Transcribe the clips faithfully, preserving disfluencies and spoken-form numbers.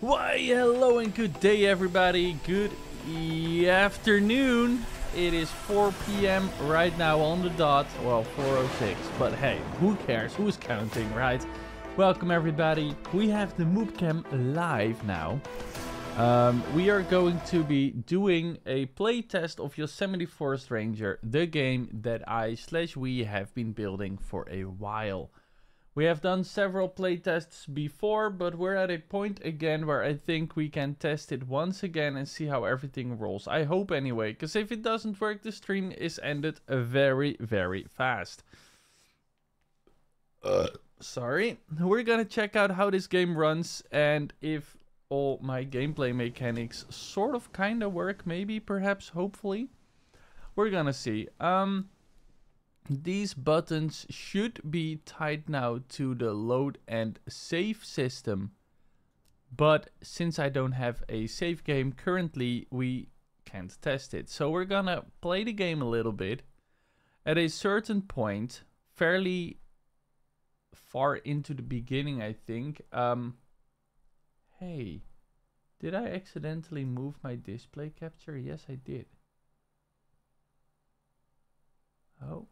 Why, hello and good day, everybody. Good afternoon. It is four p m right now on the dot. Well, four oh six, but hey, who cares? Who's counting, right? Welcome, everybody. We have the Moop Cam live now. Um, we are going to be doing a playtest of Yosemite Forest Ranger, the game that I slash we have been building for a while. We have done several playtests before, but we're at a point again where I think we can test it once again and see how everything rolls. I hope anyway, because if it doesn't work, the stream is ended very, very fast. Uh. Sorry. We're gonna check out how this game runs and if all my gameplay mechanics sort of kinda work, maybe, perhaps, hopefully. We're gonna see. Um... These buttons should be tied now to the load and save system. But since I don't have a save game currently, we can't test it. So we're gonna play the game a little bit. At a certain point, fairly far into the beginning, I think. Um, hey, did I accidentally move my display capture? Yes, I did. Oh.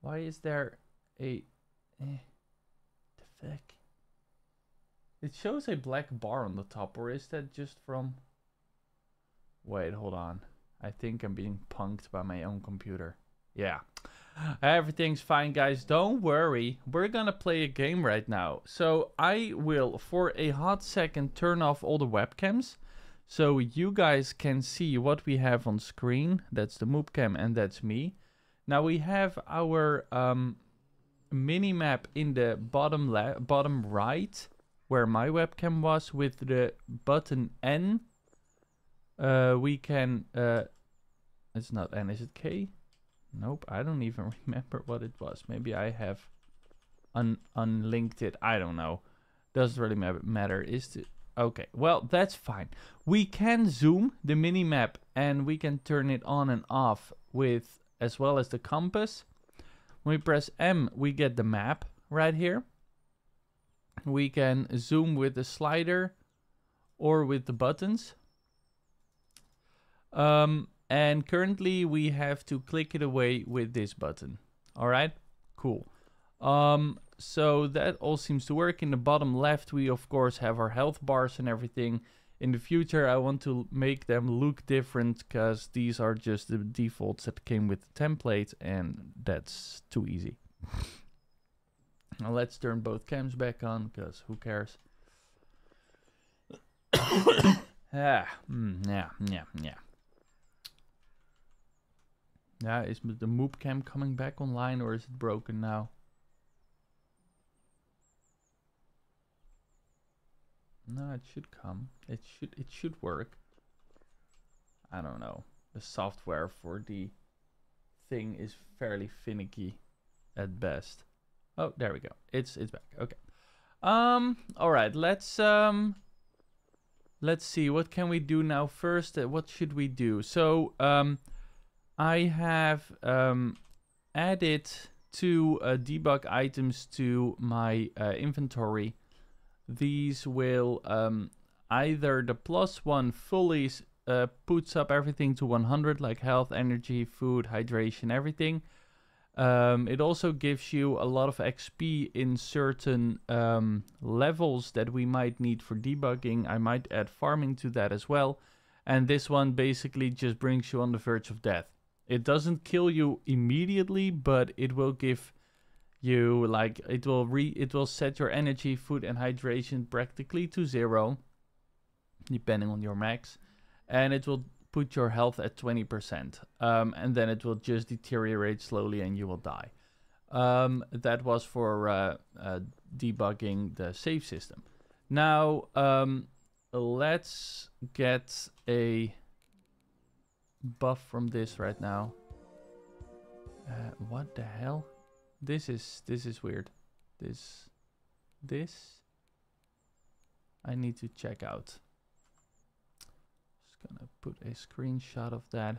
Why is there a... Eh, the fuck? It shows a black bar on the top, or is that just from... Wait, hold on. I think I'm being punked by my own computer. Yeah. Everything's fine, guys. Don't worry. We're gonna play a game right now. So I will, for a hot second, turn off all the webcams, so you guys can see what we have on screen. That's the Moop Cam and that's me. Now we have our um, mini map in the bottom left, bottom right, where my webcam was, with the button N. Uh, we can. Uh, it's not N, is it K? Nope, I don't even remember what it was. Maybe I have un unlinked it. I don't know. Doesn't really matter. Is it? Okay, well, that's fine. We can zoom the mini map and we can turn it on and off with, as well as the compass. When we press M, we get the map right here. We can zoom with the slider or with the buttons. Um, and currently we have to click it away with this button. All right, cool. Um, so that all seems to work. In the bottom left, we of course have our health bars and everything. In the future, I want to make them look different, because these are just the defaults that came with the template, and that's too easy. Now let's turn both cams back on, because who cares? ah, mm, yeah, yeah, yeah. Yeah, is the Moop Cam coming back online, or is it broken now? No, it should come. It should it should work. I don't know. The software for the thing is fairly finicky at best. Oh, there we go. It's it's back. Okay. Um all right, let's um let's see, what can we do now first? Uh, what should we do? So, um I have um added two uh, debug items to my uh, inventory. These will um, either the plus one fully uh, puts up everything to one hundred, like health, energy, food, hydration, everything. Um, it also gives you a lot of X P in certain um, levels that we might need for debugging. I might add farming to that as well. And this one basically just brings you on the verge of death. It doesn't kill you immediately, but it will give you, like, it will re it will set your energy, food and hydration practically to zero, depending on your max, and it will put your health at twenty percent, um, and then it will just deteriorate slowly and you will die. Um, that was for uh, uh, debugging the save system. Now um, let's get a buff from this right now. Uh, what the hell? This is this is weird. This this I need to check out. Just gonna put a screenshot of that.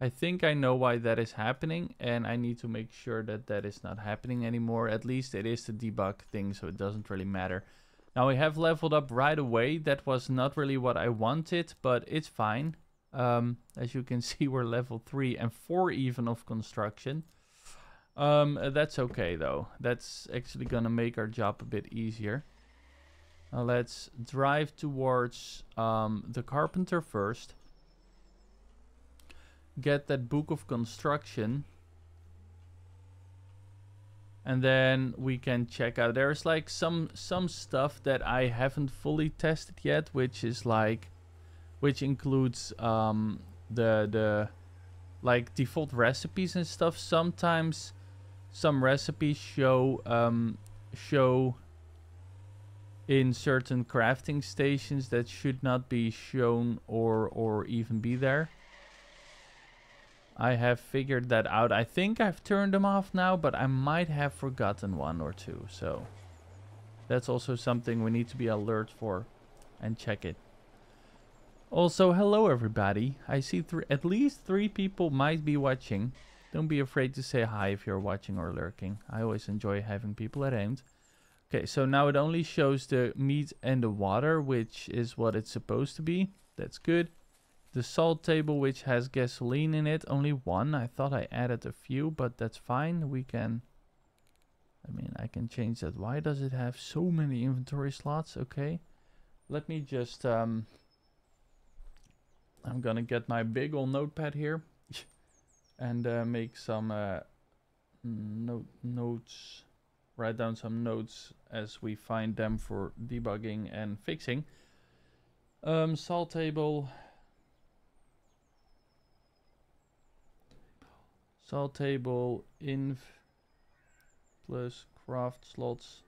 I think I know why that is happening, and I need to make sure that that is not happening anymore. At least it is the debug thing, so it doesn't really matter. Now we have leveled up right away. That was not really what I wanted, but it's fine. Um, as you can see, we're level three and four even of construction. Um, that's okay though. That's actually gonna make our job a bit easier. Now let's drive towards um, the carpenter first. Get that book of construction. And then we can check out. There's like some some stuff that I haven't fully tested yet, which is like, which includes um, the the like default recipes and stuff. Sometimes some recipes show um, show in certain crafting stations that should not be shown or or even be there. I have figured that out. I think I've turned them off now, but I might have forgotten one or two. So that's also something we need to be alert for and check it. Also, hello everybody. I see th- at least three people might be watching. Don't be afraid to say hi if you're watching or lurking. I always enjoy having people at hand. Okay, so now it only shows the meat and the water, which is what it's supposed to be. That's good. The salt table, which has gasoline in it, only one. I thought I added a few, but that's fine. We can, I mean, I can change that. Why does it have so many inventory slots? Okay, let me just, um, I'm gonna get my big old notepad here and uh, make some uh, note notes, write down some notes as we find them for debugging and fixing. Um, salt table. Salt table, inv, plus craft slots,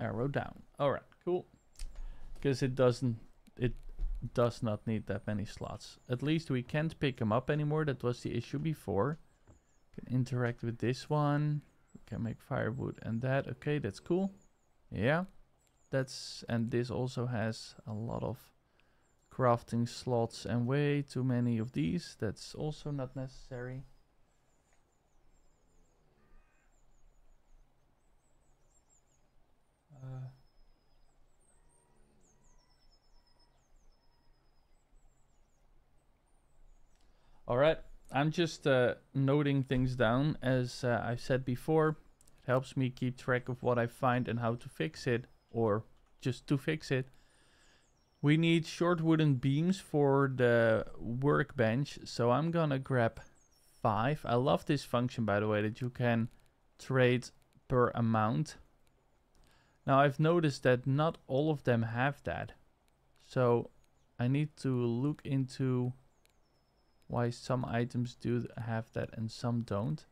arrow down. All right, cool. Because it doesn't, it does not need that many slots. At least we can't pick them up anymore. That was the issue before. Can interact with this one. We can make firewood and that. Okay, that's cool. Yeah, that's, and this also has a lot of crafting slots and way too many of these. That's also not necessary. Uh. All right, I'm just uh, noting things down. As uh, I've said before, it helps me keep track of what I find and how to fix it, or just to fix it. We need short wooden beams for the workbench, so I'm gonna grab five. I love this function, by the way, that you can trade per amount. Now I've noticed that not all of them have that, so I need to look into why some items do have that and some don't.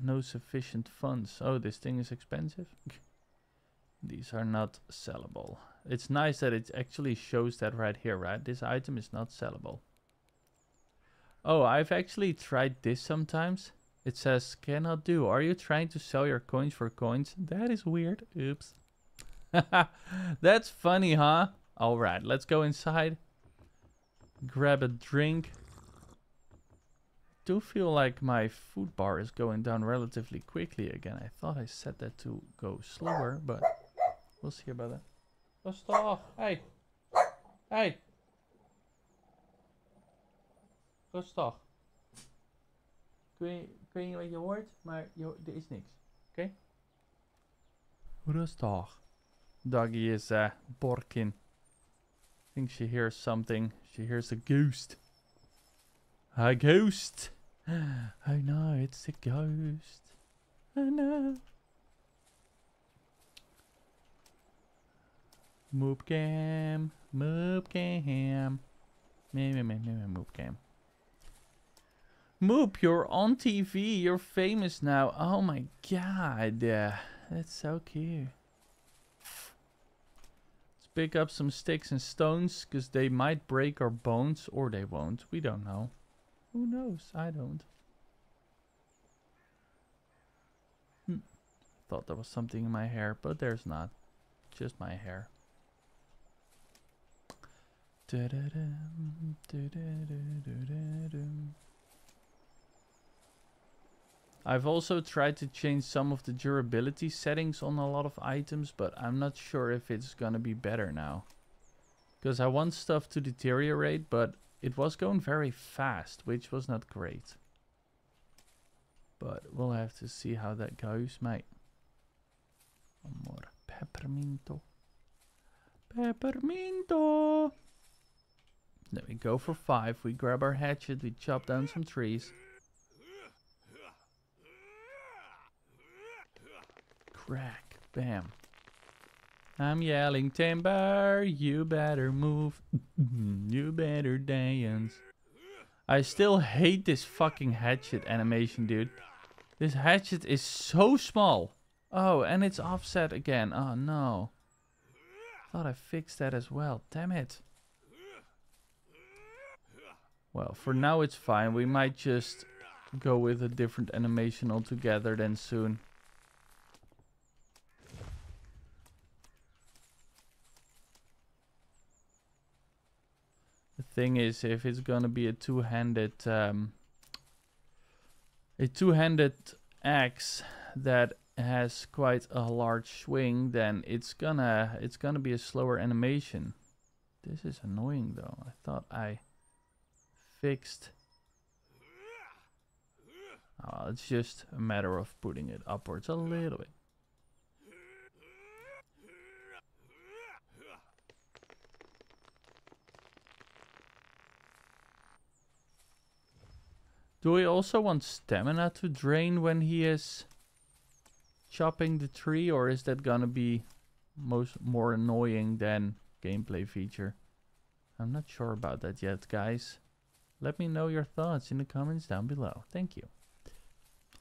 No sufficient funds. Oh, this thing is expensive. These are not sellable. It's nice that it actually shows that right here, right? This item is not sellable. Oh, I've actually tried this sometimes. It says, cannot do. Are you trying to sell your coins for coins? That is weird. Oops. That's funny, huh? All right, let's go inside. Grab a drink. I do feel like my food bar is going down relatively quickly again. I thought I set that to go slower, but we'll see about that. Rustig af. Hey. Hey. Rustig. Kun je, kun je wat je hoort, maar je, er is niks. Oké? Okay? Rustig. Doggy is uh, borkin. I think she hears something. She hears a ghost. A ghost. Oh no, it's a ghost. Oh no. Moop Cam. Moop Cam. Me, me, me, me, me, Moop Cam. Moop, you're on T V. You're famous now. Oh my god. Uh, that's so cute. Let's pick up some sticks and stones, because they might break our bones, or they won't. We don't know. Who knows? I don't. Hm. Thought there was something in my hair, but there's not. Just my hair. I've also tried to change some of the durability settings on a lot of items, but I'm not sure if it's gonna be better now. Because I want stuff to deteriorate, but it was going very fast, which was not great. But we'll have to see how that goes, mate. One more pepperminto. Pepperminto! Then we go for five, we grab our hatchet, we chop down some trees. Crack, bam. I'm yelling timber, you better move, you better dance. I still hate this fucking hatchet animation, dude. This hatchet is so small. Oh, and it's offset again. Oh no. Thought I fixed that as well. Damn it. Well, for now it's fine. We might just go with a different animation altogether then soon. Thing is, if it's gonna be a two-handed um, a two-handed axe that has quite a large swing, then it's gonna it's gonna be a slower animation. This is annoying though. I thought I fixed. Oh, it's just a matter of putting it upwards a little bit. Do we also want stamina to drain when he is chopping the tree, or is that gonna be most more annoying than gameplay feature? I'm not sure about that yet, guys. Let me know your thoughts in the comments down below. Thank you.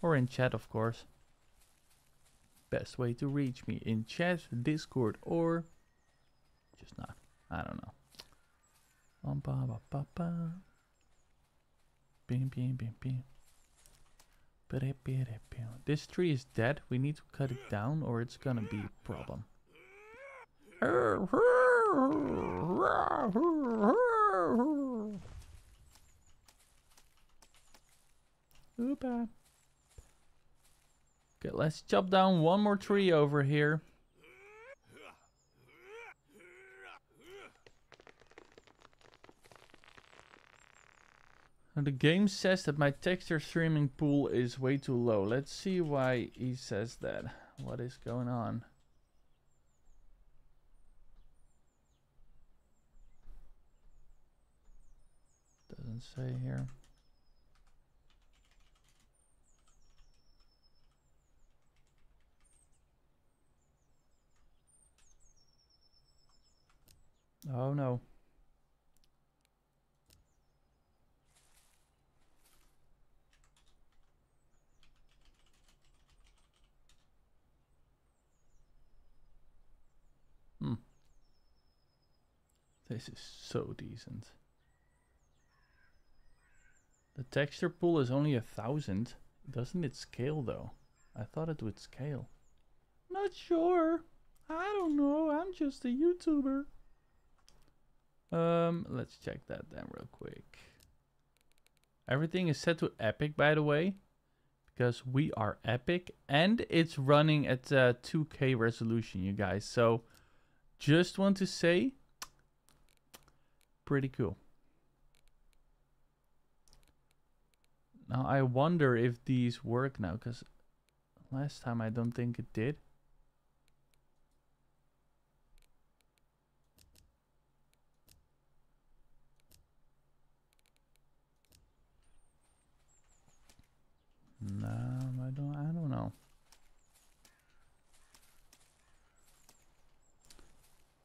Or in chat, of course. Best way to reach me in chat, Discord, or just not. I don't know. Bum, bum, bum, bum, bum. Bing, bing, bing, bing. This tree is dead. We need to cut it down or it's gonna be a problem. Oopa. Okay, let's chop down one more tree over here. The game says that my texture streaming pool is way too low. Let's see why he says that. What is going on? Doesn't say here. Oh no. This is so decent. The texture pool is only a thousand. Doesn't it scale though? I thought it would scale. Not sure. I don't know. I'm just a YouTuber. Um, let's check that then real quick. Everything is set to epic, by the way, because we are epic, and it's running at uh, two K resolution, you guys. So, just want to say. Pretty cool. Now I wonder if these work now, because last time I don't think it did. No, I don't I don't know.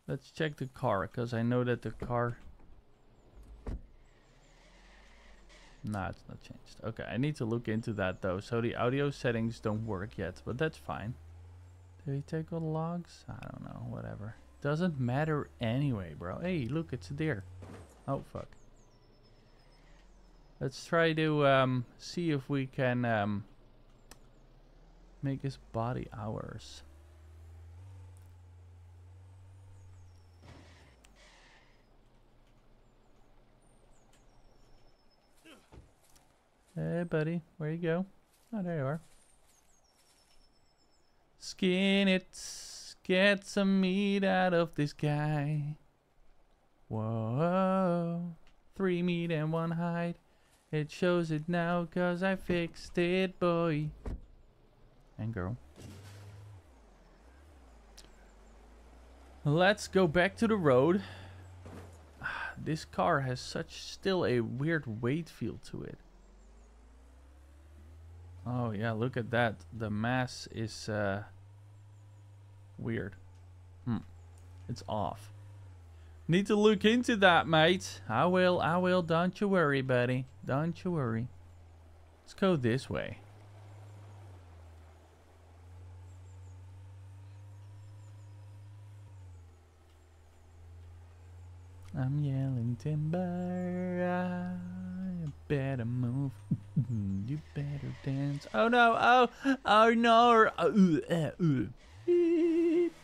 Let's check the car, because I know that the car. Nah, it's not changed. Okay, I need to look into that though. So the audio settings don't work yet, but that's fine. Did he take all the logs? I don't know, whatever. Doesn't matter anyway, bro. Hey, look, it's a deer. Oh, fuck. Let's try to um, see if we can um, make his body ours. Hey, buddy. Where you go? Oh, there you are. Skin it. Get some meat out of this guy. Whoa. Three meat and one hide. It shows it now because I fixed it, boy. And girl. Let's go back to the road. This car has such still a weird weight feel to it. Oh yeah, look at that. The mass is uh, weird. Hmm. It's off. Need to look into that, mate. I will, I will. Don't you worry, buddy. Don't you worry. Let's go this way. I'm yelling timber. You better move. You better dance. Oh no! Oh, oh no! Oh, uh, uh. Beep.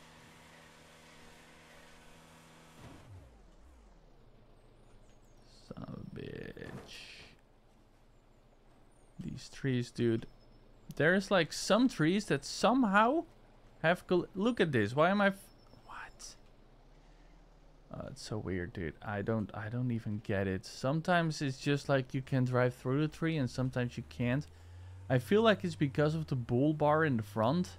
Son of a bitch! These trees, dude. There's like some trees that somehow have. Look at this. Why am I? F Uh, it's so weird, dude. I don't I don't even get it. Sometimes it's just like you can drive through the tree and sometimes you can't. I feel like it's because of the bull bar in the front.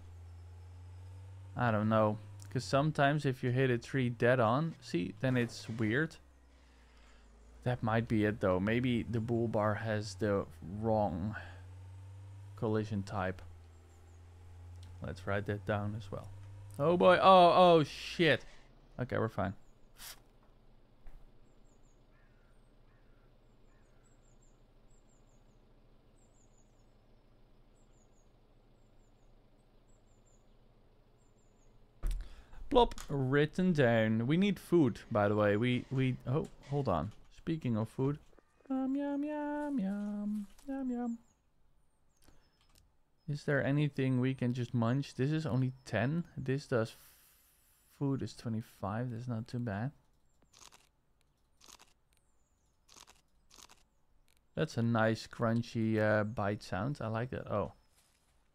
I don't know. Because sometimes if you hit a tree dead on, see, then it's weird. That might be it, though. Maybe the bull bar has the wrong collision type. Let's write that down as well. Oh, boy. Oh, oh, shit. Okay, we're fine. Plop, written down. We need food, by the way. We, we, oh, hold on. Speaking of food. Yum, yum, yum, yum, yum, yum. Is there anything we can just munch? This is only ten. This does, food is twenty-five. That's not too bad. That's a nice crunchy uh, bite sound. I like that. Oh,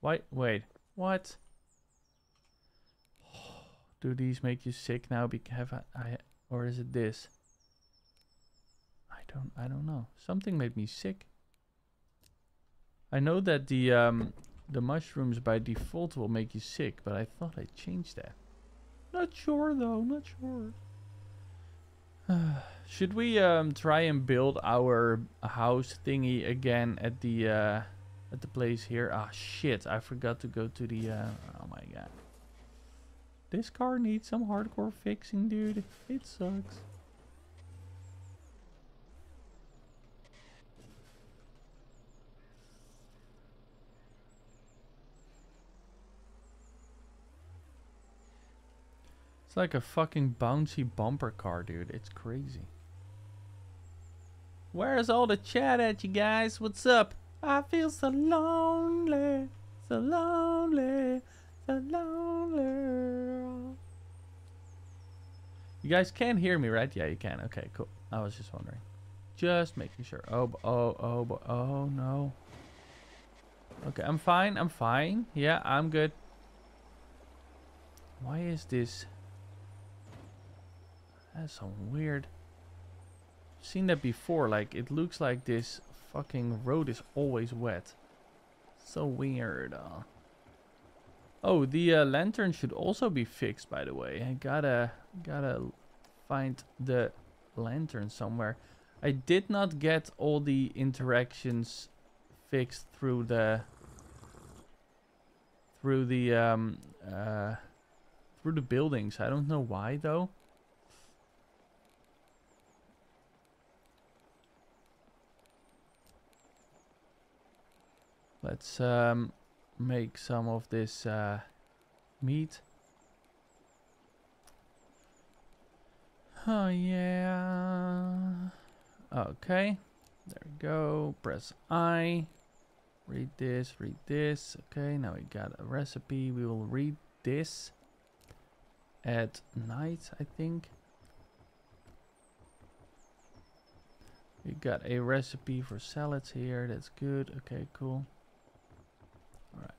wait, wait, what? Do these make you sick now? Because I, I, or is it this? I don't, I don't know. Something made me sick. I know that the um, the mushrooms by default will make you sick, but I thought I changed that. Not sure though. Not sure. Uh, should we um, try and build our house thingy again at the uh, at the place here? Ah, shit! I forgot to go to the. Uh, oh my god. This car needs some hardcore fixing, dude. It sucks. It's like a fucking bouncy bumper car, dude. It's crazy. Where's all the chat at, you guys? What's up? I feel so lonely. So lonely. So lonely. You guys can hear me, right? Yeah, you can. Okay, cool. I was just wondering. Just making sure. Oh, oh, oh, oh, no. Okay, I'm fine. I'm fine. Yeah, I'm good. Why is this? That's so weird. I've seen that before. Like, it looks like this fucking road is always wet. So weird. Uh. Oh, the uh, lantern should also be fixed, by the way. I gotta, gotta find the lantern somewhere. I did not get all the interactions fixed through the through the um, uh, through the buildings. I don't know why though. Let's um. make some of this uh, meat. Oh yeah. Okay. There we go. Press I. Read this. Read this. Okay. Now we got a recipe. We will read this at night, I think. You got a recipe for salads here. That's good. Okay, cool. All right.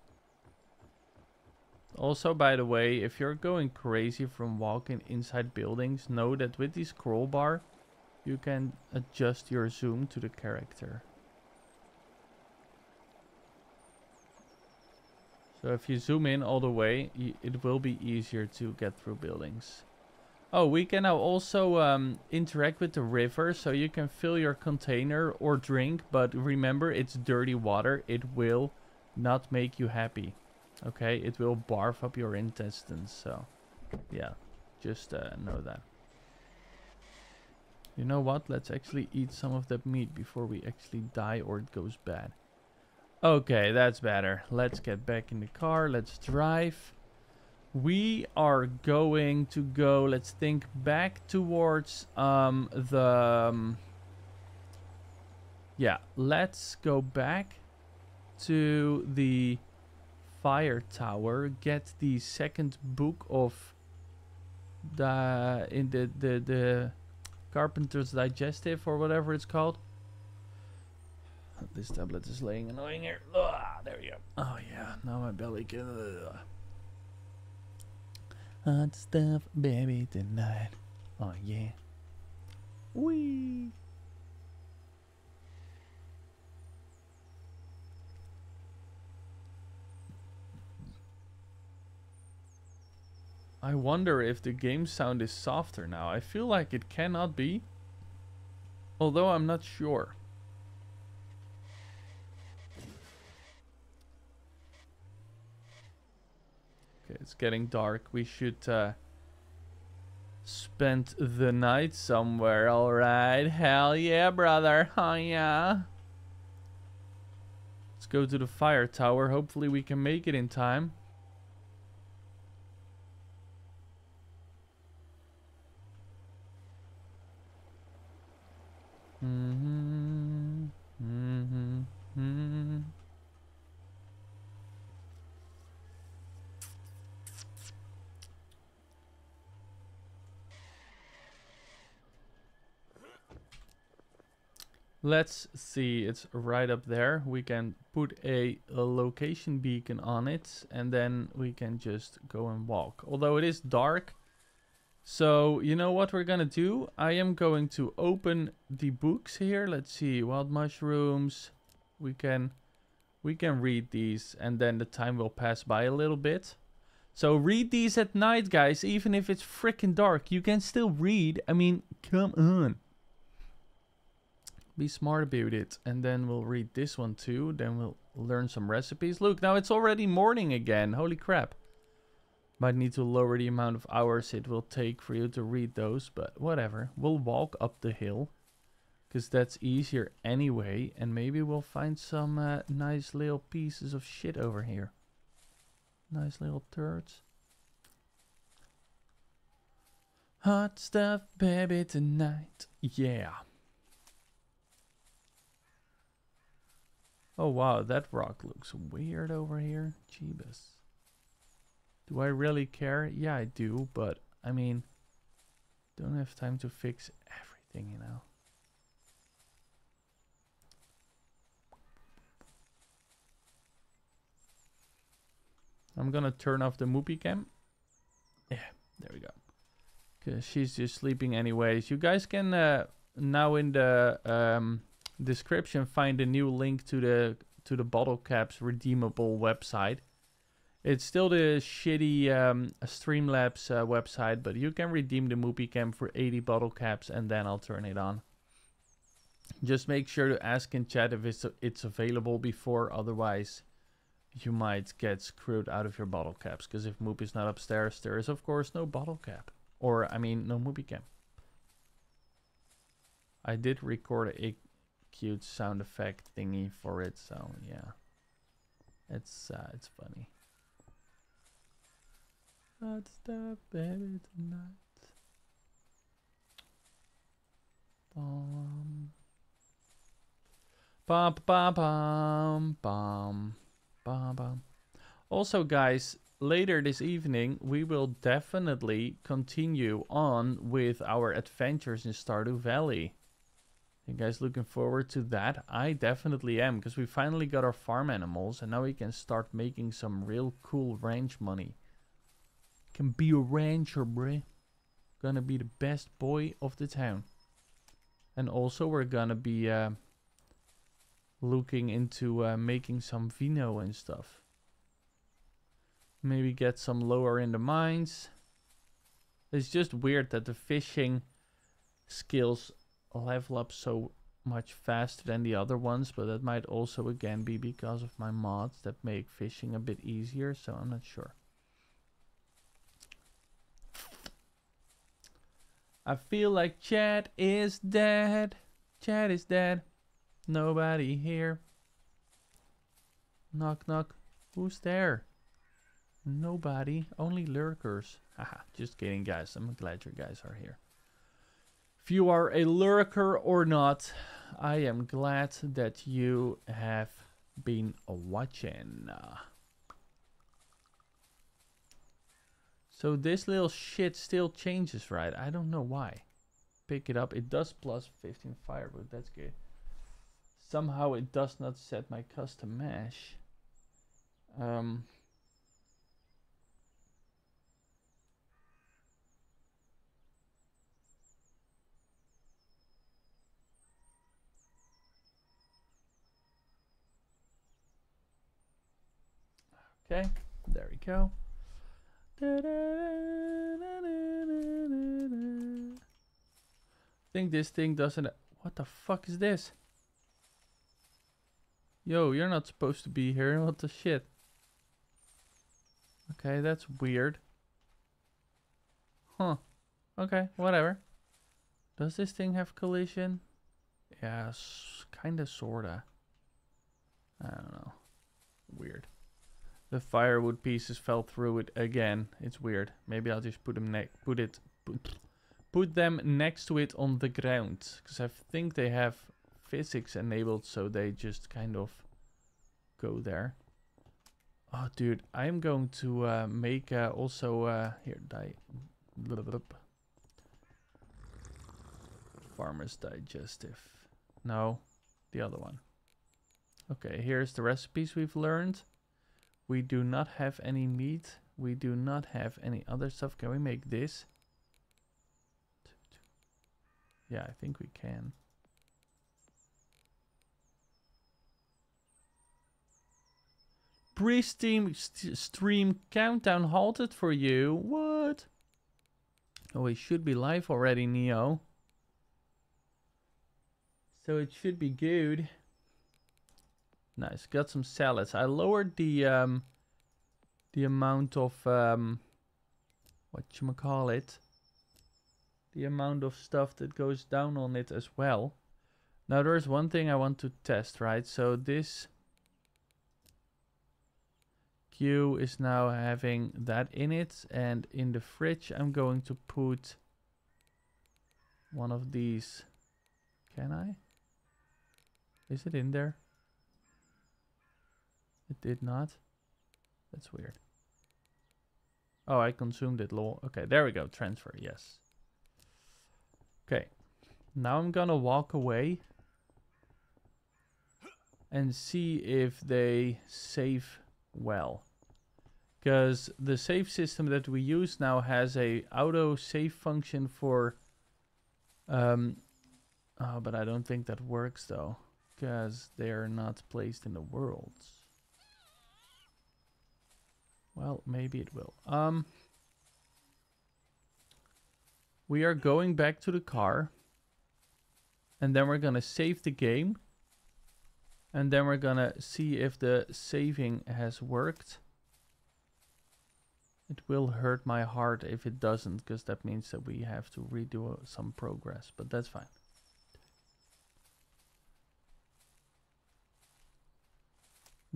Also, by the way, if you're going crazy from walking inside buildings, know that with the scroll bar, you can adjust your zoom to the character. So if you zoom in all the way, it will be easier to get through buildings. Oh, we can now also um, interact with the river, so you can fill your container or drink, but remember, it's dirty water. It will not make you happy, okay? It will barf up your intestines, so yeah, just uh, know that. You know what? Let's actually eat some of that meat before we actually die or it goes bad. Okay, that's better. Let's get back in the car. Let's drive. We are going to go, let's think back towards um, the... Um, yeah, let's go back to the fire tower. Get the second book of the... in the... the, the Carpenter's Digestive or whatever it's called. This tablet is laying annoying here. Ugh, there we go. Oh yeah, now my belly can... Ugh. Hot stuff, baby, tonight. Oh yeah. Wee. I wonder if the game sound is softer now. I feel like it cannot be, although I'm not sure. Okay, it's getting dark. We should uh, spend the night somewhere. All right. Hell yeah, brother. Oh yeah. Let's go to the fire tower. Hopefully we can make it in time. Mm-hmm. Mm-hmm. Mm-hmm. Let's see, it's right up there. We can put a, a location beacon on it and then we can just go and walk. Although it is dark. So, you know what we're gonna do? I am going to open the books here. Let's see, wild mushrooms. We can, we can read these and then the time will pass by a little bit. So read these at night, guys. Even if it's freaking dark, you can still read. I mean, come on. Be smart about it. And then we'll read this one too. Then we'll learn some recipes. Look, now it's already morning again. Holy crap. Might need to lower the amount of hours it will take for you to read those, but whatever. We'll walk up the hill, because that's easier anyway, and maybe we'll find some uh, nice little pieces of shit over here. Nice little turds. Hot stuff, baby, tonight. Yeah. Oh, wow, that rock looks weird over here. Jeebus. Do I really care? Yeah, I do, but I mean, don't have time to fix everything, you know. I'm gonna turn off the Moop Cam. Yeah, there we go. Cause she's just sleeping anyways. You guys can uh, now in the um, description find a new link to the to the bottle caps redeemable website. It's still the shitty um, Streamlabs uh, website, but you can redeem the Moop Cam for eighty bottle caps and then I'll turn it on. Just make sure to ask in chat if it's, it's available before, otherwise you might get screwed out of your bottle caps. Because if Moop is not upstairs, there is of course no bottle cap. Or, I mean, no Moop Cam. I did record a cute sound effect thingy for it, so yeah. It's, uh, it's funny. Hot stuff, baby, tonight. Bum. Bum, bum, bum, bum, bum, bum. Also, guys, later this evening, we will definitely continue on with our adventures in Stardew Valley. You guys looking forward to that? I definitely am, because we finally got our farm animals and now we can start making some real cool ranch money. Can be a rancher, bruh. Gonna be the best boy of the town. And also we're gonna be uh, looking into uh, making some vino and stuff. Maybe get some lower in the mines. It's just weird that the fishing skills level up so much faster than the other ones, but that might also again be because of my mods that make fishing a bit easier, so I'm not sure. I feel like chat is dead. Chat is dead. Nobody here. Knock knock. Who's there? Nobody. Only lurkers. Haha, just kidding guys. I'm glad you guys are here. If you are a lurker or not, I am glad that you have been watching. So this little shit still changes, right? I don't know why. Pick it up. It does plus fifteen firewood. That's good. Somehow it does not set my custom mesh. Um, okay, there we go. I think this thing doesn't... What the fuck is this? Yo, you're not supposed to be here. What the shit? Okay, that's weird. Huh. Okay, whatever. Does this thing have collision? Yeah, kinda, sorta. I don't know. Weird. The firewood pieces fell through it again. It's weird. Maybe I'll just put them ne put it put, put them next to it on the ground, because I think they have physics enabled, so they just kind of go there. Oh, dude, I am going to uh, make uh, also uh, here die. Blah, blah, blah. Farmer's Digestive. No, the other one. Okay, here's the recipes we've learned. We do not have any meat. We do not have any other stuff. Can we make this? Yeah, I think we can. Pre-stream st stream countdown halted for you. What? Oh, we should be live already, Neo. So it should be good. Nice, got some salads. I lowered the um, the amount of um, whatchamacallit, the amount of stuff that goes down on it as well. Now there's one thing I want to test, right? So this Q is now having that in it, and in the fridge I'm going to put one of these. Can I? Is it in there? It did not. That's weird. Oh, I consumed it, lol. Okay, there we go. Transfer, yes. Okay. Now I'm gonna walk away and see if they save well. Because the save system that we use now has a auto save function for... Um, oh, but I don't think that works though. Because they're not placed in the worlds. Well, maybe it will. Um, we are going back to the car. And then we're going to save the game. And then we're going to see if the saving has worked. It will hurt my heart if it doesn't, because that means that we have to redo some progress. But that's fine.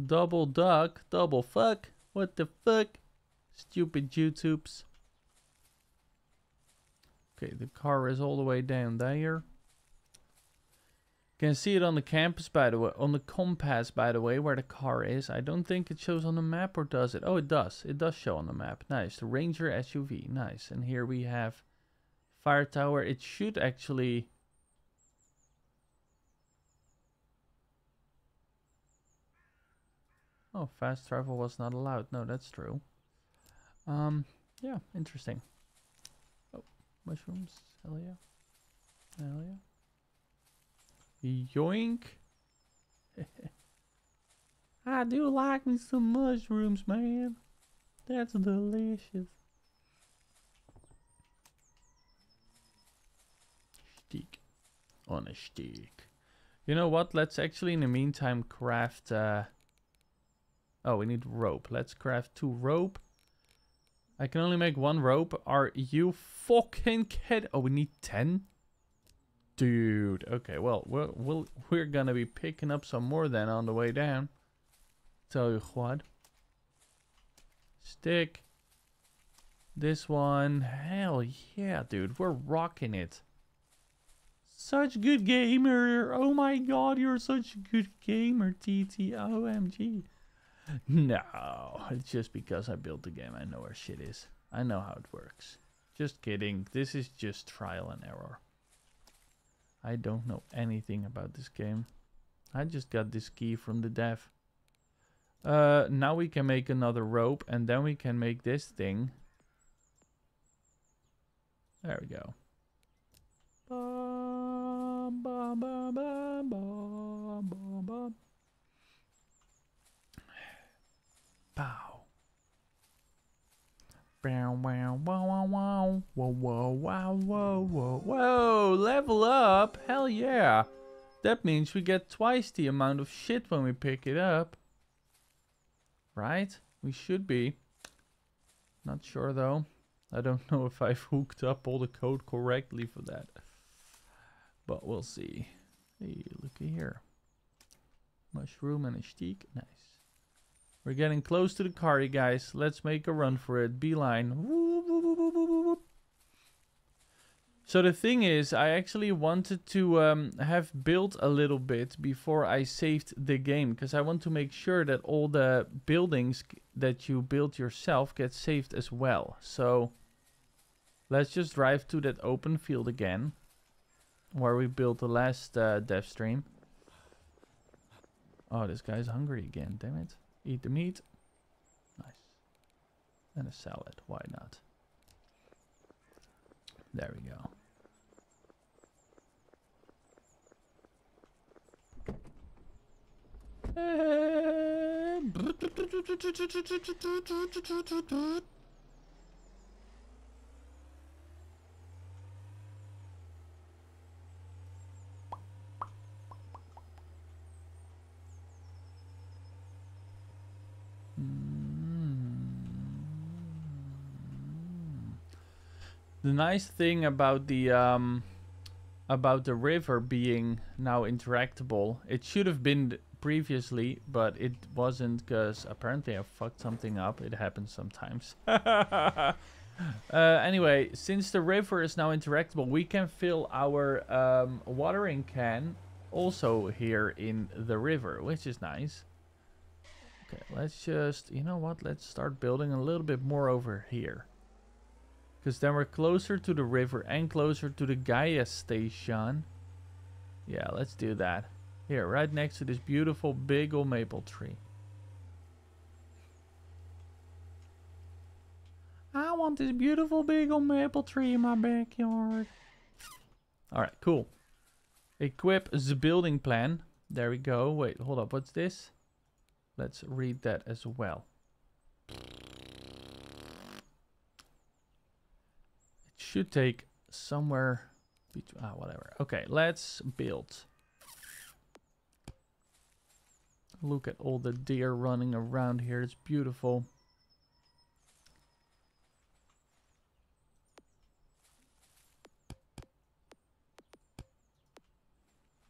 Double duck, double fuck. What the fuck? Stupid YouTubes. Okay, the car is all the way down there. Can see it on the campus, by the way, on the compass, by the way, where the car is. I don't think it shows on the map, or does it? Oh, it does. It does show on the map. Nice. The Ranger S U V. Nice. And here we have fire tower. It should actually Oh, fast travel was not allowed. No, that's true. Um, yeah, interesting. Oh, mushrooms. Hell yeah. Hell yeah. Yoink. I do like me some mushrooms, man. That's delicious. Steak. On a steak. You know what? Let's actually in the meantime craft... Uh... Oh, we need rope. Let's craft two rope. I can only make one rope. Are you fucking kidding? Oh, we need ten? Dude. Okay, well, we're, we'll, we're gonna be picking up some more then on the way down. Tell you what. Stick. This one. Hell yeah, dude. We're rocking it. Such good gamer. Oh my god, you're such a good gamer, T T. O M G. No, it's just because I built the game. I know where shit is. I know how it works. Just kidding. This is just trial and error. I don't know anything about this game. I just got this key from the dev. Uh, now we can make another rope, and then we can make this thing. There we go. Ba, ba, ba, ba, ba, ba, ba. Wow. Wow, wow, wow, wow. Whoa, whoa, wow, whoa, whoa, whoa. Level up. Hell yeah. That means we get twice the amount of shit when we pick it up. Right? We should be. Not sure though. I don't know if I've hooked up all the code correctly for that. But we'll see. Hey, looky here. Mushroom and a steak. Nice. We're getting close to the car, you guys. Let's make a run for it. Beeline. Whoop, whoop, whoop, whoop, whoop, whoop. So the thing is, I actually wanted to um, have built a little bit before I saved the game. Because I want to make sure that all the buildings that you build yourself get saved as well. So let's just drive to that open field again. Where we built the last uh, dev stream. Oh, this guy's hungry again. Damn it. Eat the meat. Nice. And a salad. Why not? There we go. The nice thing about the um, about the river being now interactable, it should have been previously, but it wasn't because apparently I fucked something up. It happens sometimes. uh, anyway, since the river is now interactable, we can fill our um, watering can also here in the river, which is nice. Okay, let's just, you know what, let's start building a little bit more over here. Because then we're closer to the river and closer to the Gaia station. Yeah, let's do that. Here, right next to this beautiful big old maple tree. I want this beautiful big old maple tree in my backyard. Alright, cool. Equip the building plan. There we go. Wait, hold up. What's this? Let's read that as well. Should take somewhere between, ah, whatever. Okay, let's build. Look at all the deer running around here. It's beautiful.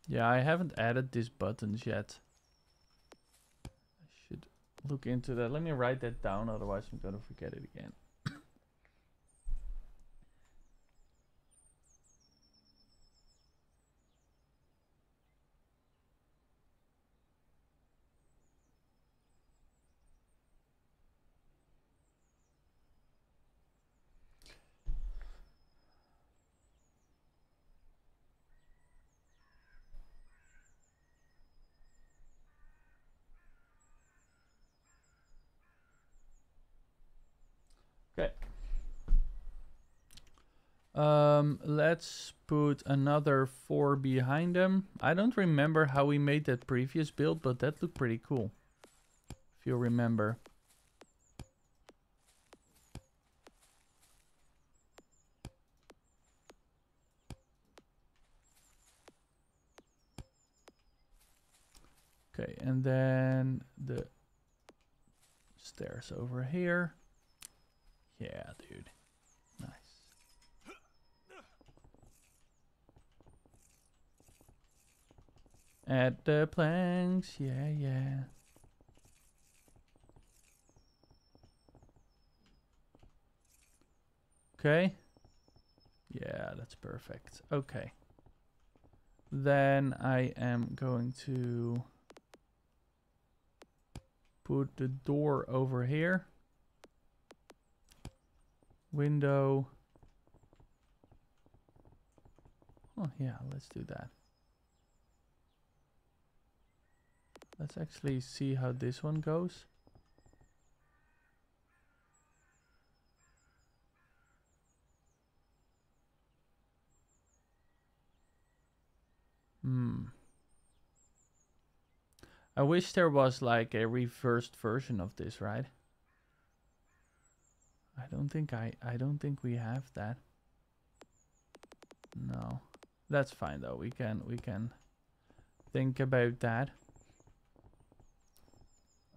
Yeah, I haven't added these buttons yet. I should look into that. Let me write that down, otherwise I'm gonna forget it again. Okay. Um, let's put another four behind them. I don't remember how we made that previous build, but that looked pretty cool, if you remember. Okay, and then the stairs over here. Yeah, dude. Nice. At the planks. Yeah, yeah. Okay. Yeah, that's perfect. Okay. Then I am going to put the door over here. Window. Oh yeah, let's do that. Let's actually see how this one goes. Hmm. I wish there was like a reversed version of this, right? I don't think I I don't think we have that. No. That's fine though. We can we can think about that.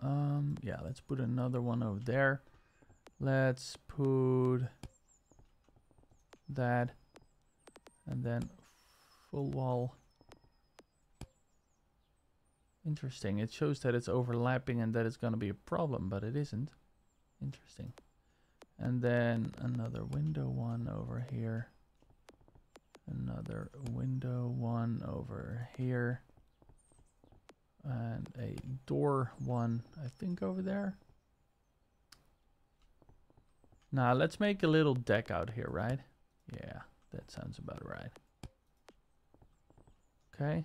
Um yeah, let's put another one over there. Let's put that and then full wall. Interesting. It shows that it's overlapping and that it's going to be a problem, but it isn't. Interesting. And then another window one over here. Another window one over here. And a door one, I think, over there. Now, let's make a little deck out here, right? Yeah, that sounds about right. Okay.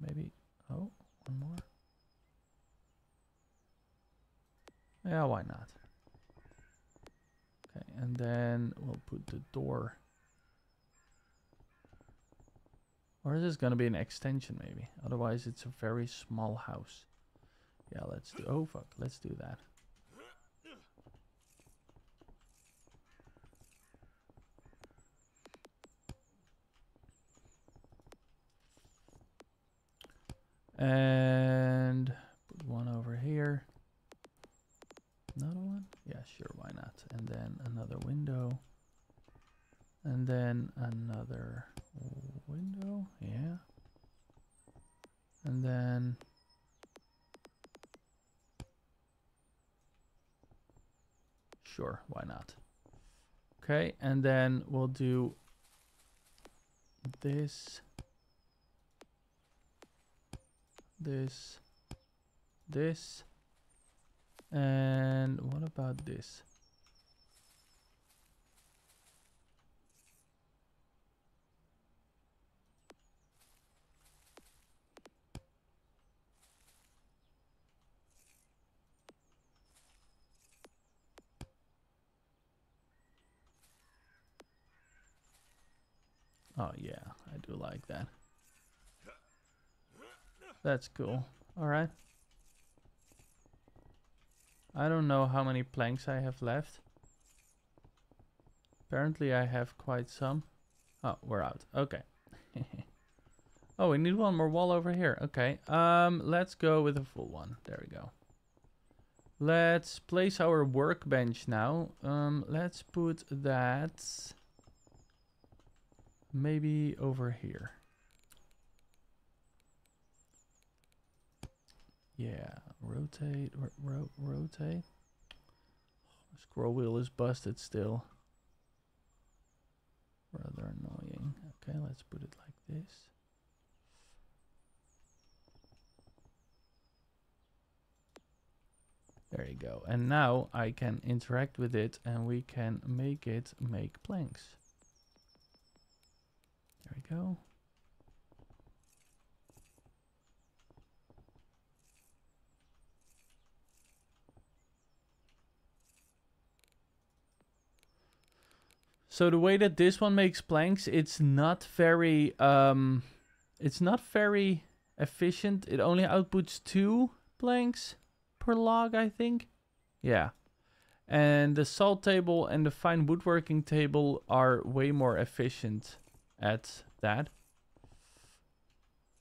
Maybe. Oh. One more. Yeah, why not? Okay, and then we'll put the door. Or is this gonna be an extension maybe? Otherwise it's a very small house. Yeah, let's do oh fuck, let's do that. And put one over here. Another one? Yeah, sure, why not? And then another window. And then another window. Yeah. And then sure, why not? Okay, and then we'll do this. This, this, and what about this? Oh yeah, I do like that. That's cool. All right. I don't know how many planks I have left. Apparently I have quite some. Oh, we're out. Okay. Oh, we need one more wall over here. Okay. Um, let's go with a full one. There we go. Let's place our workbench now. Um, let's put that maybe over here. Yeah, rotate, ro ro rotate. Oh, scroll wheel is busted still. Rather annoying. Okay, let's put it like this. There you go. And now I can interact with it and we can make it make planks. There we go. So the way that this one makes planks, it's not very um it's not very efficient. It only outputs two planks per log, I think. Yeah. And the salt table and the fine woodworking table are way more efficient at that.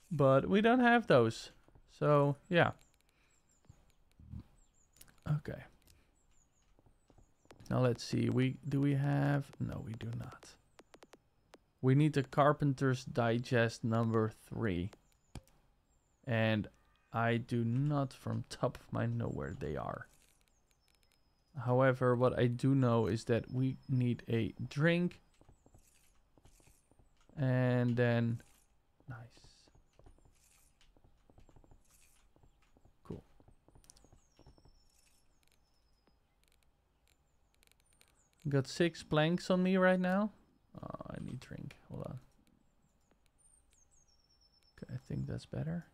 But we don't have those. So, yeah. Okay. Now let's see. We do we have? No, we do not. We need the Carpenter's Digest number three. And I do not from top of my know where they are. However, what I do know is that we need a drink. And then... Nice. Cool. Got six planks on me right now. Oh, I need drink. Hold on. Okay, I think that's better.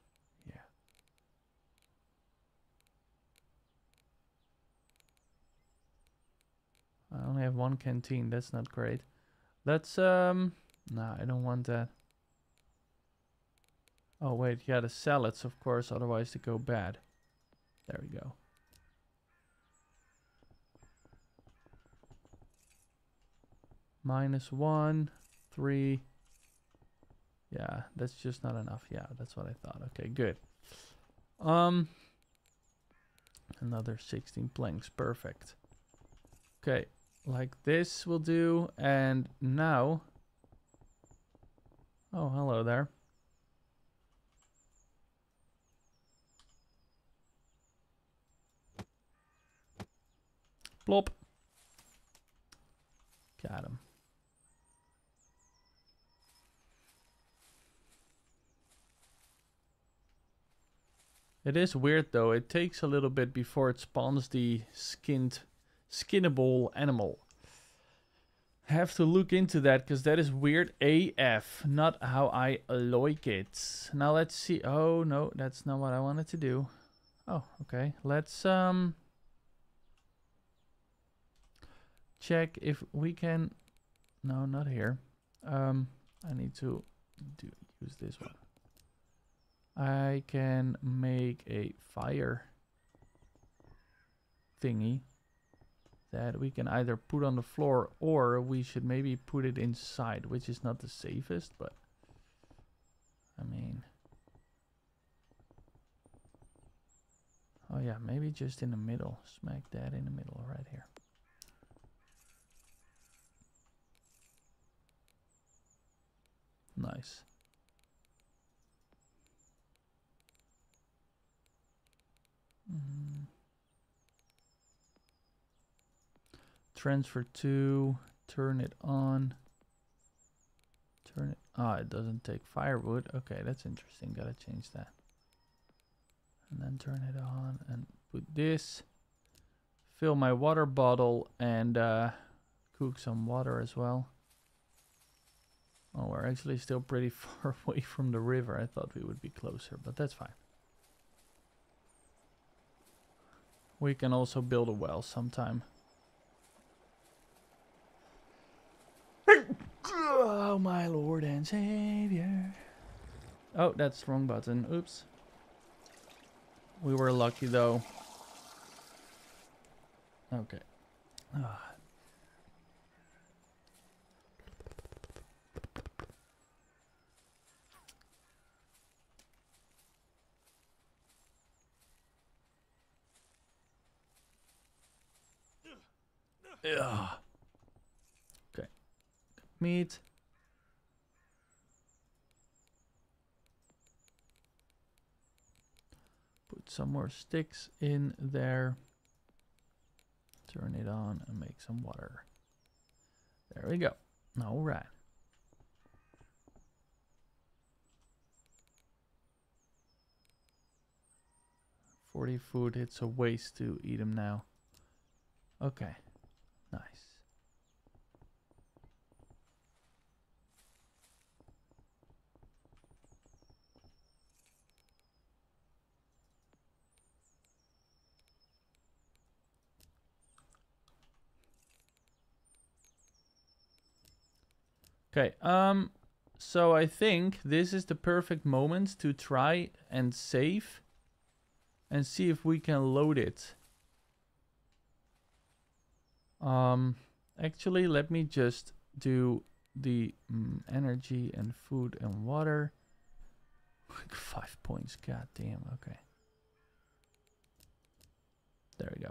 I only have one canteen. That's not great. Let's, um... Nah, I don't want that. Oh, wait. Yeah, the salads, of course. Otherwise, they go bad. There we go. Minus one. Three. Yeah, that's just not enough. Yeah, that's what I thought. Okay, good. Um... Another sixteen planks. Perfect. Okay. Like this will do, and now... Oh, hello there. Plop. Got him. It is weird, though. It takes a little bit before it spawns the skinned... skinnable animal. Have to look into that, because that is weird A F. Not how I like it. Now let's see. Oh no, that's not what I wanted to do. Oh, okay. Let's um check if we can. No, not here. Um, I need to do use this one. I can make a fire thingy that we can either put on the floor, or we should maybe put it inside, which is not the safest, but I mean, oh yeah, maybe just in the middle. Smack that in the middle right here. Nice. Mm. Transfer to, turn it on, turn it, ah, it doesn't take firewood. Okay, that's interesting. Gotta change that. And then turn it on and put this, fill my water bottle and uh, cook some water as well. Oh, we're actually still pretty far away from the river. I thought we would be closer, but that's fine. We can also build a well sometime. Oh, my Lord and Savior. Oh, that's the wrong button. Oops. We were lucky, though. Okay. Ah. Yeah. Okay. Meat. Some more sticks in there, turn it on and make some water. There we go. All right. forty food, it's a waste to eat them now. Okay, nice. Okay, um, so I think this is the perfect moment to try and save and see if we can load it. Um, actually, let me just do the mm, energy and food and water. Five points, god damn, okay. There we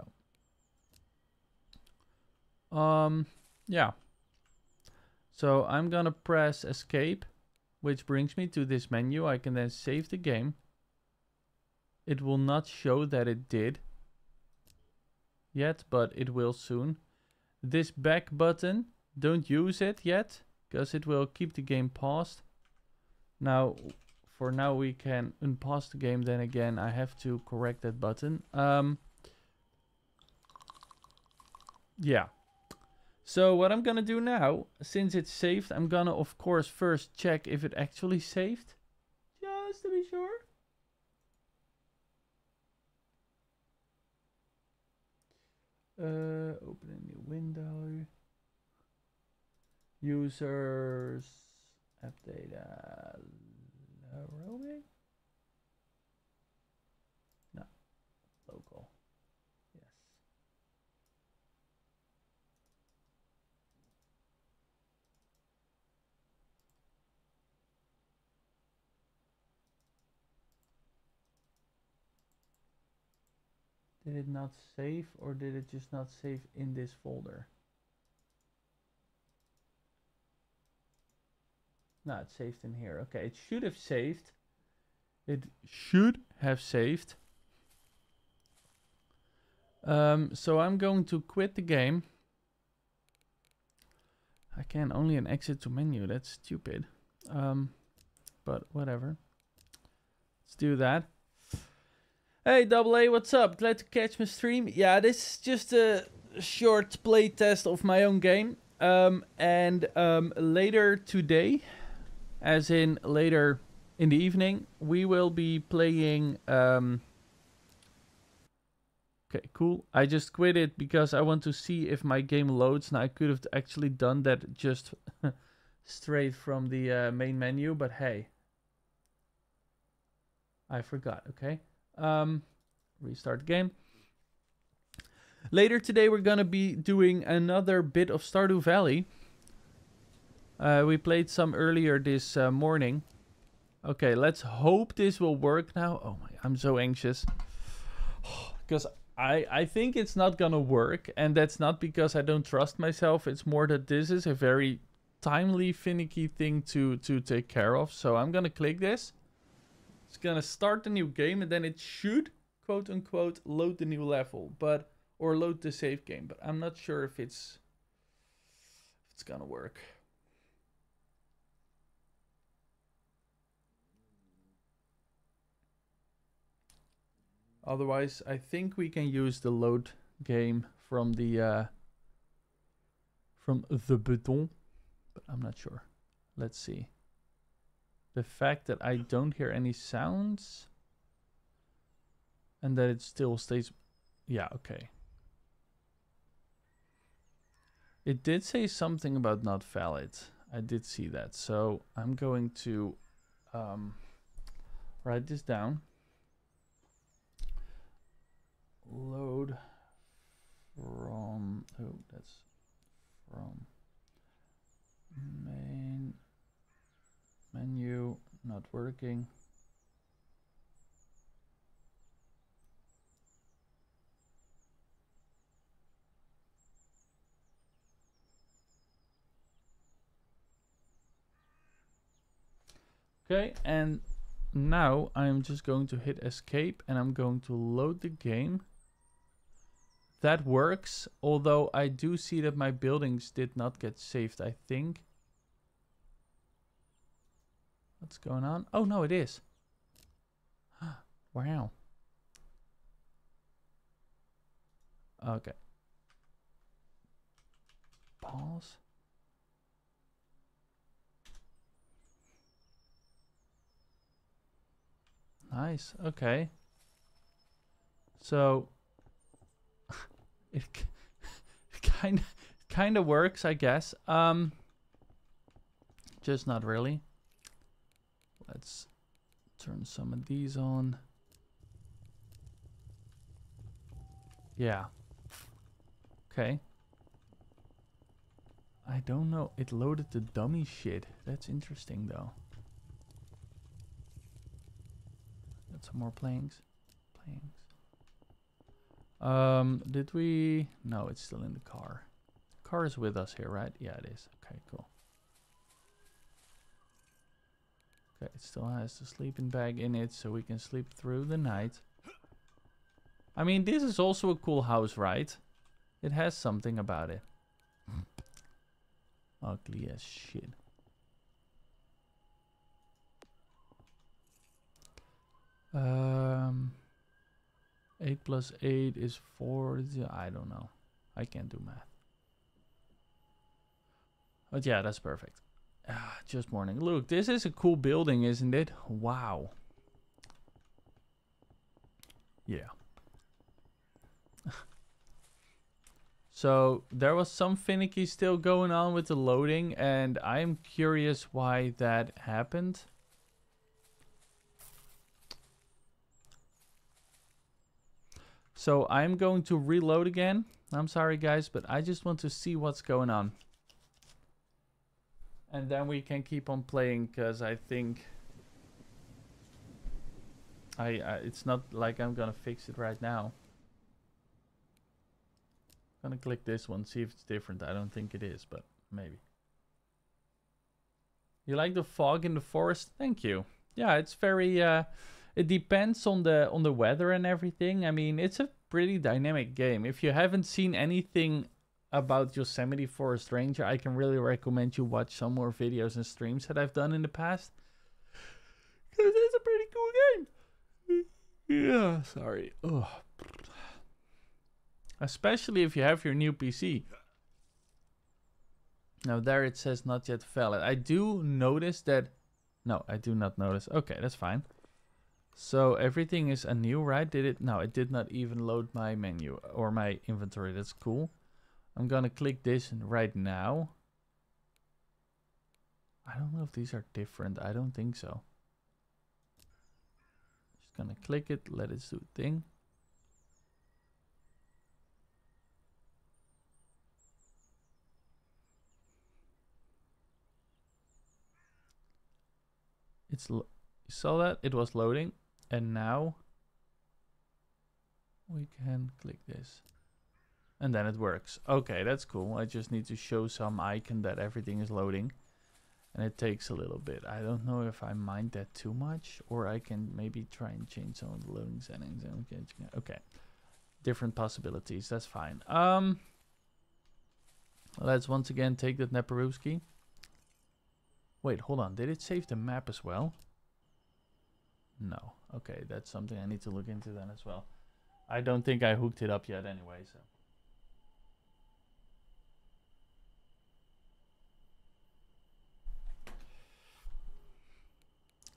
go. Um, yeah. So I'm gonna press escape, which brings me to this menu. I can then save the game. It will not show that it did yet, but it will soon. This back button, don't use it yet, because it will keep the game paused. Now, for now we can unpause the game, then again I have to correct that button. Um, yeah. So what I'm gonna do now, since it's saved, I'm gonna of course first check if it actually saved, just to be sure. Uh, open a new window. Users, app data, roaming? No, local. Did it not save, or did it just not save in this folder? No, it saved in here. Okay, it should have saved. It should have saved. Um, so I'm going to quit the game. I can only an exit to menu. That's stupid. Um, but whatever. Let's do that. Hey, Double A, what's up? Glad to catch my stream. Yeah, this is just a short play test of my own game. Um, and um, later today, as in later in the evening, we will be playing... Um... Okay, cool. I just quit it because I want to see if my game loads. Now, I could have actually done that just straight from the uh, main menu, but hey. I forgot, okay. Um, restart game. Later today we're gonna be doing another bit of Stardew Valley. Uh, we played some earlier this uh, morning. Okay, let's hope this will work now. Oh my, I'm so anxious. Because I, I think it's not gonna work, and that's not because I don't trust myself. It's more that this is a very timely, finicky thing to, to take care of. So I'm gonna click this. It's gonna start the new game, and then it should quote unquote load the new level, but or load the save game, but I'm not sure if it's if it's gonna work. Otherwise I think we can use the load game from the uh, from the button, but I'm not sure. Let's see. The fact that I don't hear any sounds and that it still stays... Yeah, okay. It did say something about not valid. I did see that. So I'm going to um, write this down. Load from... Oh, that's from main... Menu, not working. Okay, and now I'm just going to hit escape and I'm going to load the game. That works, although I do see that my buildings did not get saved, I think. What's going on? Oh, no, it is. Wow. Okay. Pause. Nice. Okay. So it, it kind of kind of works, I guess. Um just not really. Let's turn some of these on. Yeah. Okay. I don't know. It loaded the dummy shit. That's interesting though. Got some more planks. Planks. Um, did we... No, it's still in the car. Car is with us here, right? Yeah, it is. Okay, cool. Okay, it still has the sleeping bag in it, so we can sleep through the night. I mean, this is also a cool house, right? It has something about it. Ugly as shit. Um... eight plus eight is four. I don't know. I can't do math. But yeah, that's perfect. Ah, just morning. Look, this is a cool building, isn't it? Wow. Yeah. So, there was some finicky still going on with the loading, and I'm curious why that happened. So I'm going to reload again. I'm sorry guys, but I just want to see what's going on. And then we can keep on playing, because I think... I, I it's not like I'm gonna fix it right now. I'm gonna click this one, see if it's different. I don't think it is, but maybe. You like the fog in the forest? Thank you. Yeah, it's very... Uh, It depends on the on the weather and everything. I mean, it's a pretty dynamic game. If you haven't seen anything about Yosemite Forest Ranger, I can really recommend you watch some more videos and streams that I've done in the past. Because it's a pretty cool game. Yeah, sorry. Oh. Especially if you have your new P C. Now there it says not yet valid. I do notice that... No, I do not notice. Okay, that's fine. So everything is anew, right? Did it? No, it did not even load my menu or my inventory. That's cool. I'm gonna click this right now. I don't know if these are different. I don't think so. Just gonna click it, let it do the thing. It's lo- you saw that? It was loading. And now we can click this and then it works. Okay, that's cool. I just need to show some icon that everything is loading, and it takes a little bit. I don't know if I mind that too much, or I can maybe try and change some of the loading settings. Okay, okay. Different possibilities. That's fine. Um, let's once again take that Neparooski. Wait, hold on. Did it save the map as well? No. Okay, that's something I need to look into then as well. I don't think I hooked it up yet anyway,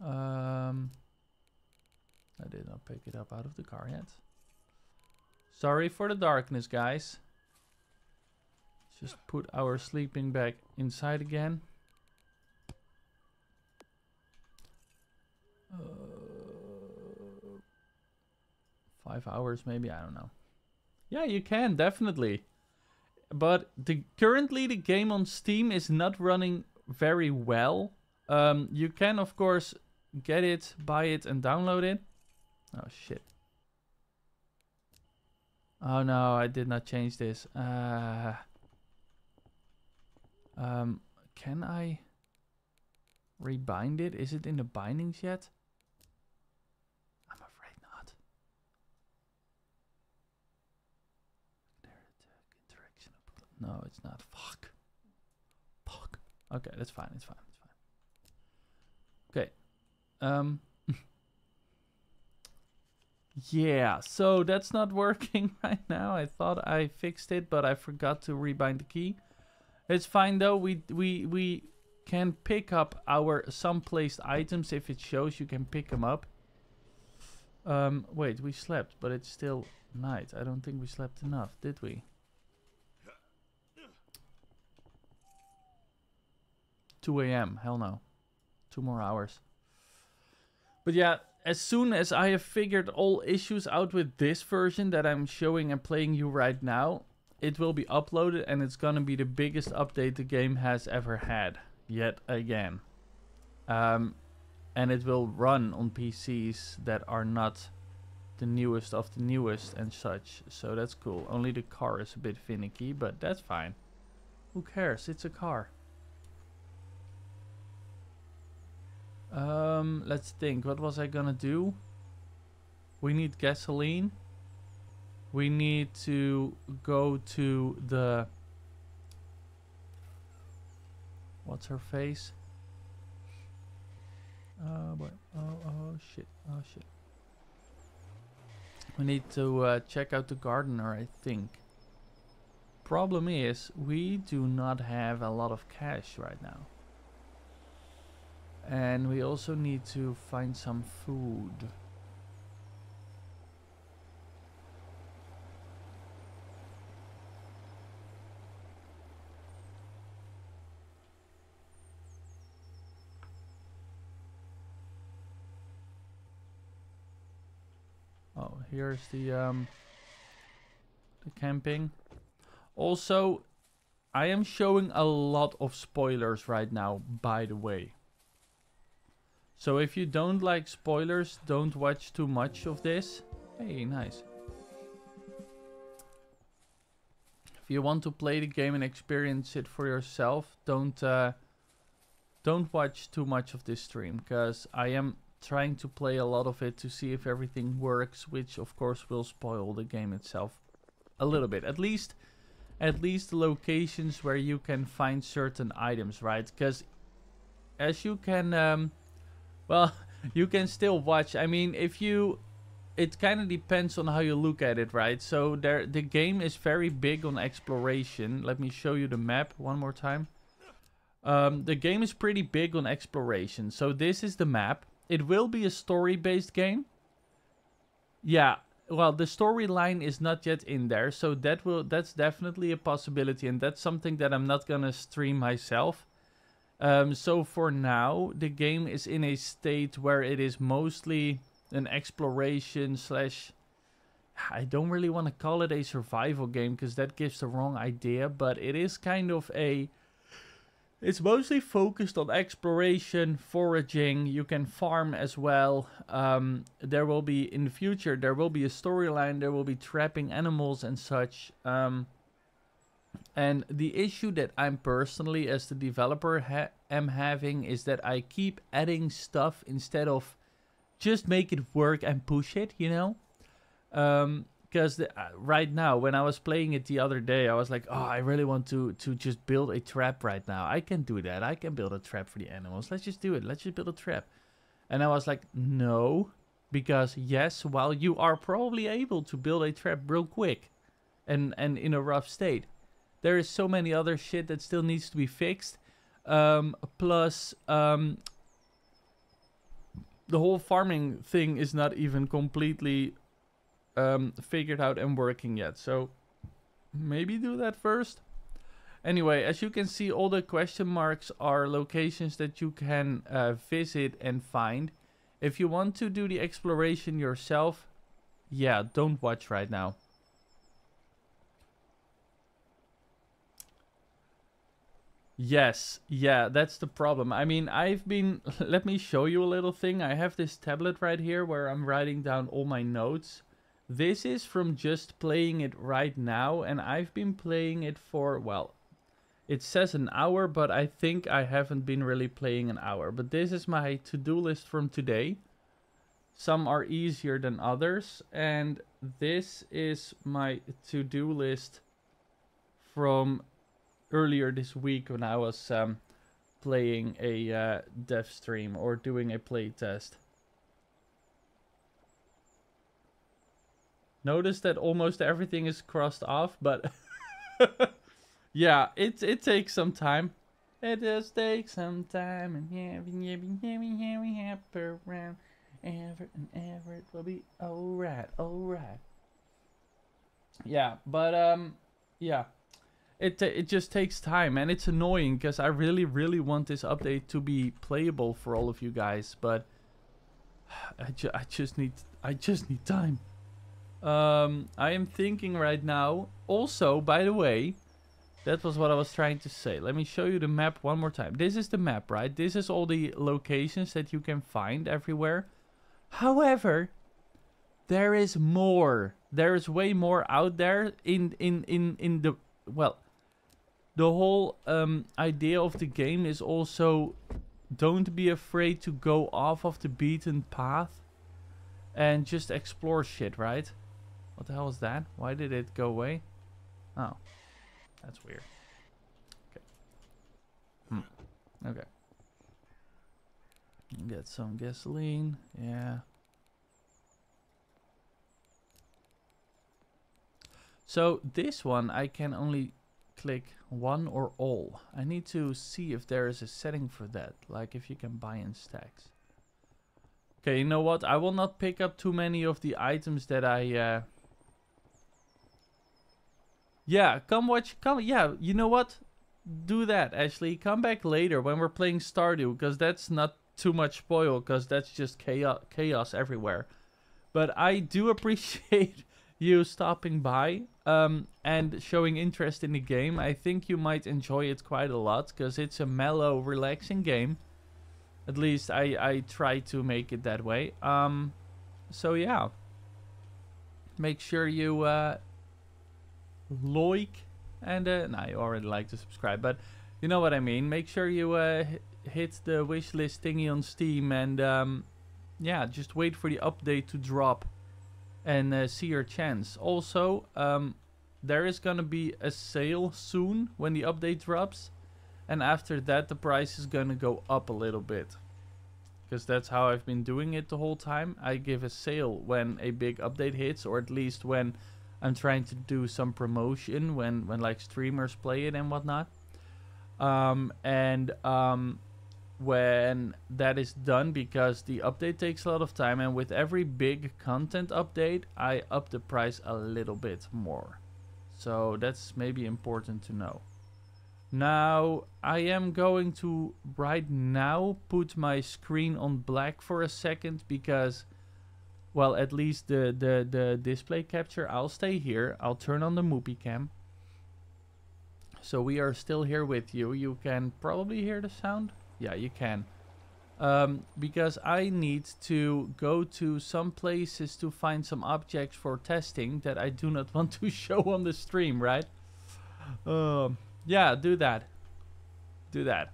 so. Um, I did not pick it up out of the car yet. Sorry for the darkness, guys. Just put our sleeping bag inside again. Uh. Five hours maybe, I don't know. Yeah, you can, definitely. But the currently the game on Steam is not running very well. Um, you can, of course, get it, buy it, and download it. Oh, shit. Oh, no, I did not change this. Uh, um, can I rebind it? Is it in the bindings yet? No, it's not. Fuck. Fuck. Okay, that's fine. It's fine. It's fine. Okay. Um. Yeah, so that's not working right now. I thought I fixed it, but I forgot to rebind the key. It's fine, though. We we we can pick up our some placed items. If it shows, you can pick them up. Um. Wait, we slept, but it's still night. I don't think we slept enough, did we? two A M Hell no. Two more hours. But yeah, as soon as I have figured all issues out with this version that I'm showing and playing you right now, it will be uploaded and it's gonna be the biggest update the game has ever had. Yet again. Um, and it will run on P Cs that are not the newest of the newest and such. So that's cool. Only the car is a bit finicky, but that's fine. Who cares? It's a car. Um, let's think. What was I gonna do? We need gasoline. We need to go to the... What's her face? Uh, what? Oh, oh, shit. Oh, shit. We need to uh, check out the gardener, I think. Problem is, we do not have a lot of cash right now. And we also need to find some food. Oh, here's the um, the camping. Also, I am showing a lot of spoilers right now, by the way. So if you don't like spoilers, don't watch too much of this. Hey, nice. If you want to play the game and experience it for yourself, don't uh, don't watch too much of this stream, because I am trying to play a lot of it to see if everything works, which of course will spoil the game itself a little bit. At least, at least the locations where you can find certain items, right? Because as you can... Um, Well, you can still watch. I mean, if you... It kind of depends on how you look at it, right? So there, the game is very big on exploration. Let me show you the map one more time. Um, the game is pretty big on exploration. So this is the map. It will be a story-based game. Yeah, well, the storyline is not yet in there. So that will that's definitely a possibility. And that's something that I'm not going to stream myself. Um, so for now, the game is in a state where it is mostly an exploration slash... I don't really want to call it a survival game, because that gives the wrong idea, but it is kind of a... It's mostly focused on exploration, foraging, you can farm as well. Um, there will be, in the future, there will be a storyline, there will be trapping animals and such. Um... And the issue that I'm personally, as the developer, ha am having is that I keep adding stuff instead of just make it work and push it, you know? Because um, uh, right now, when I was playing it the other day, I was like, oh, I really want to, to just build a trap right now. I can do that. I can build a trap for the animals. Let's just do it. Let's just build a trap. And I was like, no, because yes, while you are probably able to build a trap real quick and, and in a rough state, there is so many other shit that still needs to be fixed. Um, plus, um, the whole farming thing is not even completely um, figured out and working yet. So, maybe do that first. Anyway, as you can see, all the question marks are locations that you can uh, visit and find. If you want to do the exploration yourself, yeah, don't watch right now. Yes, yeah, that's the problem. I mean, I've been... Let me show you a little thing. I have this tablet right here where I'm writing down all my notes. This is from just playing it right now, and I've been playing it for, well, it says an hour, but I think I haven't been really playing an hour. But this is my to-do list from today. Some are easier than others, and this is my to-do list from earlier this week when I was um, playing a uh, dev stream or doing a playtest. Notice that almost everything is crossed off, but yeah, it it takes some time. It does take some time, and every every every every happy round, ever and ever it will be alright, alright. Yeah, but um, yeah. It, it just takes time, and it's annoying because I really, really want this update to be playable for all of you guys, but I, ju I just need I just need time. Um, I am thinking right now. Also, by the way, that was what I was trying to say. Let me show you the map one more time. This is the map, right? This is all the locations that you can find everywhere. However, there is more. There is way more out there in in in in the well. The whole um, idea of the game is also don't be afraid to go off of the beaten path and just explore shit, right? What the hell is that? Why did it go away? Oh, that's weird. Okay. Hmm. Okay. Get some gasoline. Yeah. So this one I can only click one or all. I need to see if there is a setting for that, like if you can buy in stacks. Okay, you know what? I will not pick up too many of the items that I... Uh... Yeah, come watch... Come, yeah, you know what? Do that, Ashley. Come back later when we're playing Stardew, because that's not too much spoil, because that's just chaos, chaos everywhere. But I do appreciate you stopping by um, and showing interest in the game. I think you might enjoy it quite a lot, because it's a mellow, relaxing game. At least I, I try to make it that way. Um, so yeah. Make sure you uh, like and uh, no, I already like to subscribe, but you know what I mean. Make sure you uh, hit the wishlist thingy on Steam, and um, yeah, just wait for the update to drop and uh, see your chance. Also, um, there is gonna be a sale soon when the update drops. And after that, the price is going to go up a little bit. Because that's how I've been doing it the whole time. I give a sale when a big update hits. Or at least when I'm trying to do some promotion. When, when like streamers play it and whatnot. Um, and um, when that is done. Because the update takes a lot of time. And with every big content update, I up the price a little bit more. So that's maybe important to know. Now, I am going to right now put my screen on black for a second because, well, at least the, the, the display capture, I'll stay here. I'll turn on the Moop Cam. So we are still here with you. You can probably hear the sound. Yeah, you can. Um, because I need to go to some places to find some objects for testing that I do not want to show on the stream, right? Um... Yeah, do that. Do that.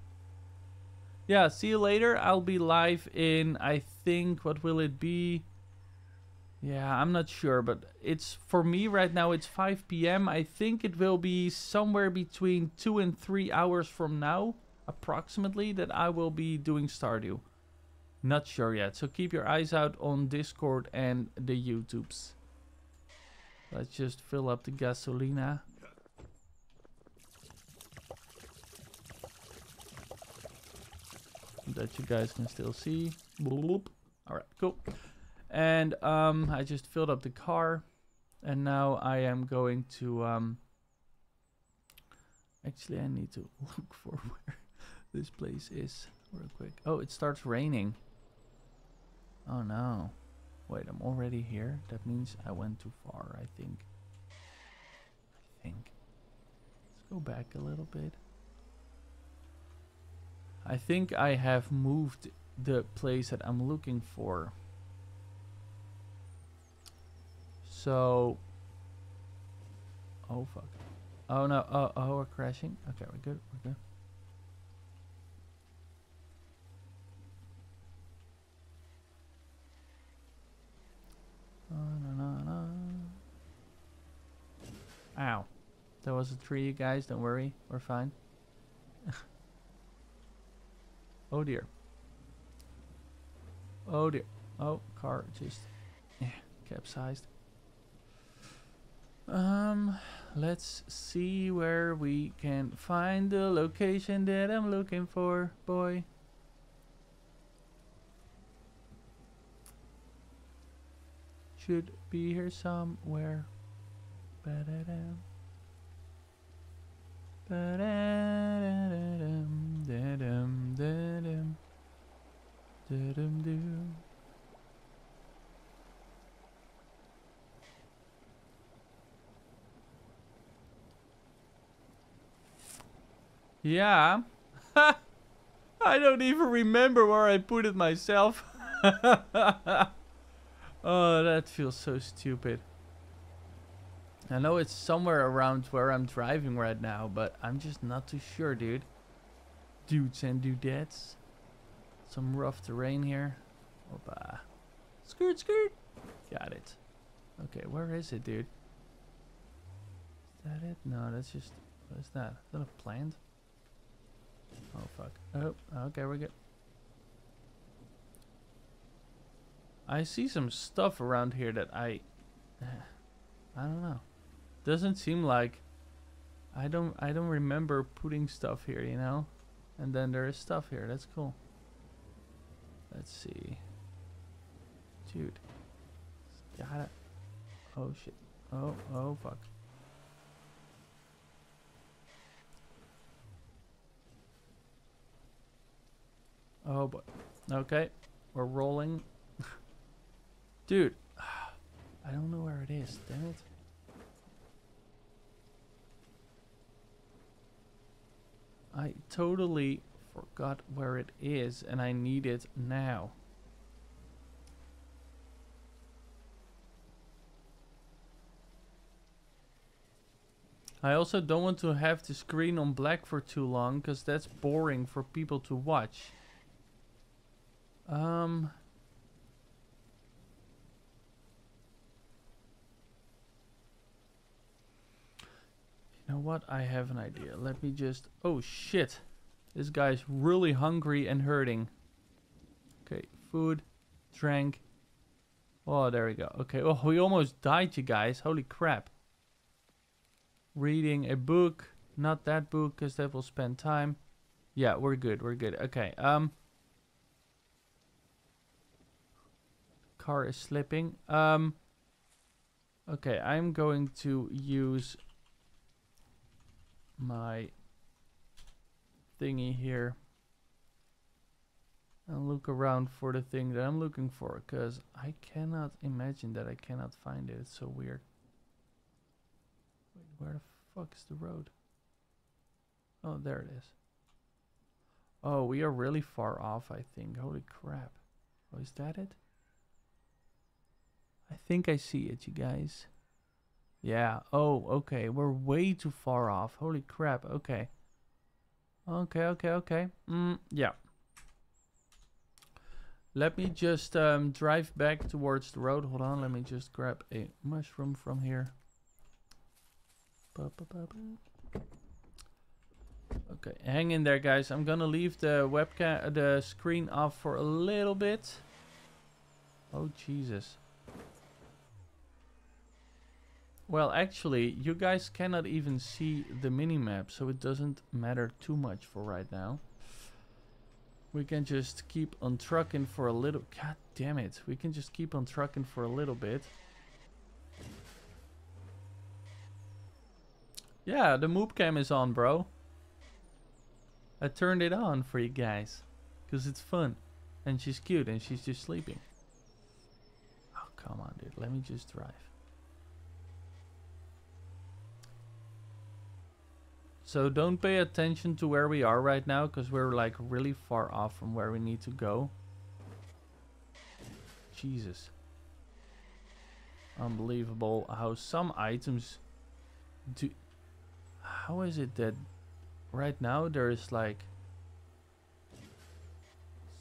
Yeah, see you later. I'll be live in, I think, what will it be? Yeah, I'm not sure, but it's, for me right now, it's five P M I think it will be somewhere between two and three hours from now, approximately, that I will be doing Stardew. Not sure yet, so keep your eyes out on Discord and the YouTubes. Let's just fill up the gasolina. That you guys can still see. Bloop. All right, cool. And um, I just filled up the car, and now I am going to. Um, actually, I need to look for where this place is real quick. Oh, it starts raining. Oh no! Wait, I'm already here. That means I went too far. I think. I think. Let's go back a little bit. I think I have moved the place that I'm looking for. So... Oh, fuck. Oh, no. Oh, oh, we're crashing. Okay, we're good. We're good. Oh, no, no, no. Ow. There was a tree, you guys. Don't worry. We're fine. Oh dear. Oh dear. Oh, car just yeah, capsized. Um, let's see where we can find the location that I'm looking for, boy. Should be here somewhere. Ba-da-da. Yeah. I don't even remember where I put it myself. Oh, that feels so stupid. I know it's somewhere around where I'm driving right now, but I'm just not too sure, dude. Dudes and dudettes. Some rough terrain here. Opa. Skirt, skirt. Got it. Okay, where is it, dude? Is that it? No, that's just... What is that? Is that a plant? Oh, fuck. Oh, okay, we're good. I see some stuff around here that I... I don't know. Doesn't seem like... I don't I don't remember putting stuff here, you know? And then there is stuff here. That's cool. Let's see. Dude. Gotta... Oh, shit. Oh, oh, fuck. Oh, boy. Okay. We're rolling. Dude. I don't know where it is. Damn it. I totally forgot where it is, and I need it now. I also don't want to have the screen on black for too long, because that's boring for people to watch. Um... You know what? I have an idea. Let me just... Oh, shit. This guy's really hungry and hurting. Okay, food, drink. Oh, there we go. Okay, oh, we almost died, you guys. Holy crap. Reading a book. Not that book, because that will spend time. Yeah, we're good. We're good. Okay, um... car is slipping. Um... Okay, I'm going to use... my thingy here and look around for the thing that I'm looking for, because I cannot imagine that I cannot find it. It's so weird. Wait, where the fuck is the road? Oh, there it is. Oh, we are really far off, I think. Holy crap. Oh, is that it? I think I see it, you guys. Yeah, oh, okay, we're way too far off. Holy crap, okay. Okay, okay, okay. Mm, yeah. Let me just um, drive back towards the road. Hold on, let me just grab a mushroom from here. Okay, hang in there, guys. I'm gonna leave the webcam, uh, the screen off for a little bit. Oh, Jesus. Well, actually, you guys cannot even see the minimap, so it doesn't matter too much for right now. We can just keep on trucking for a little... God damn it. We can just keep on trucking for a little bit. Yeah, the Moop Cam is on, bro. I turned it on for you guys, because it's fun. And she's cute, and she's just sleeping. Oh, come on, dude. Let me just drive. So don't pay attention to where we are right now, because we're like really far off from where we need to go. Jesus. Unbelievable how some items do... How is it that right now there is like...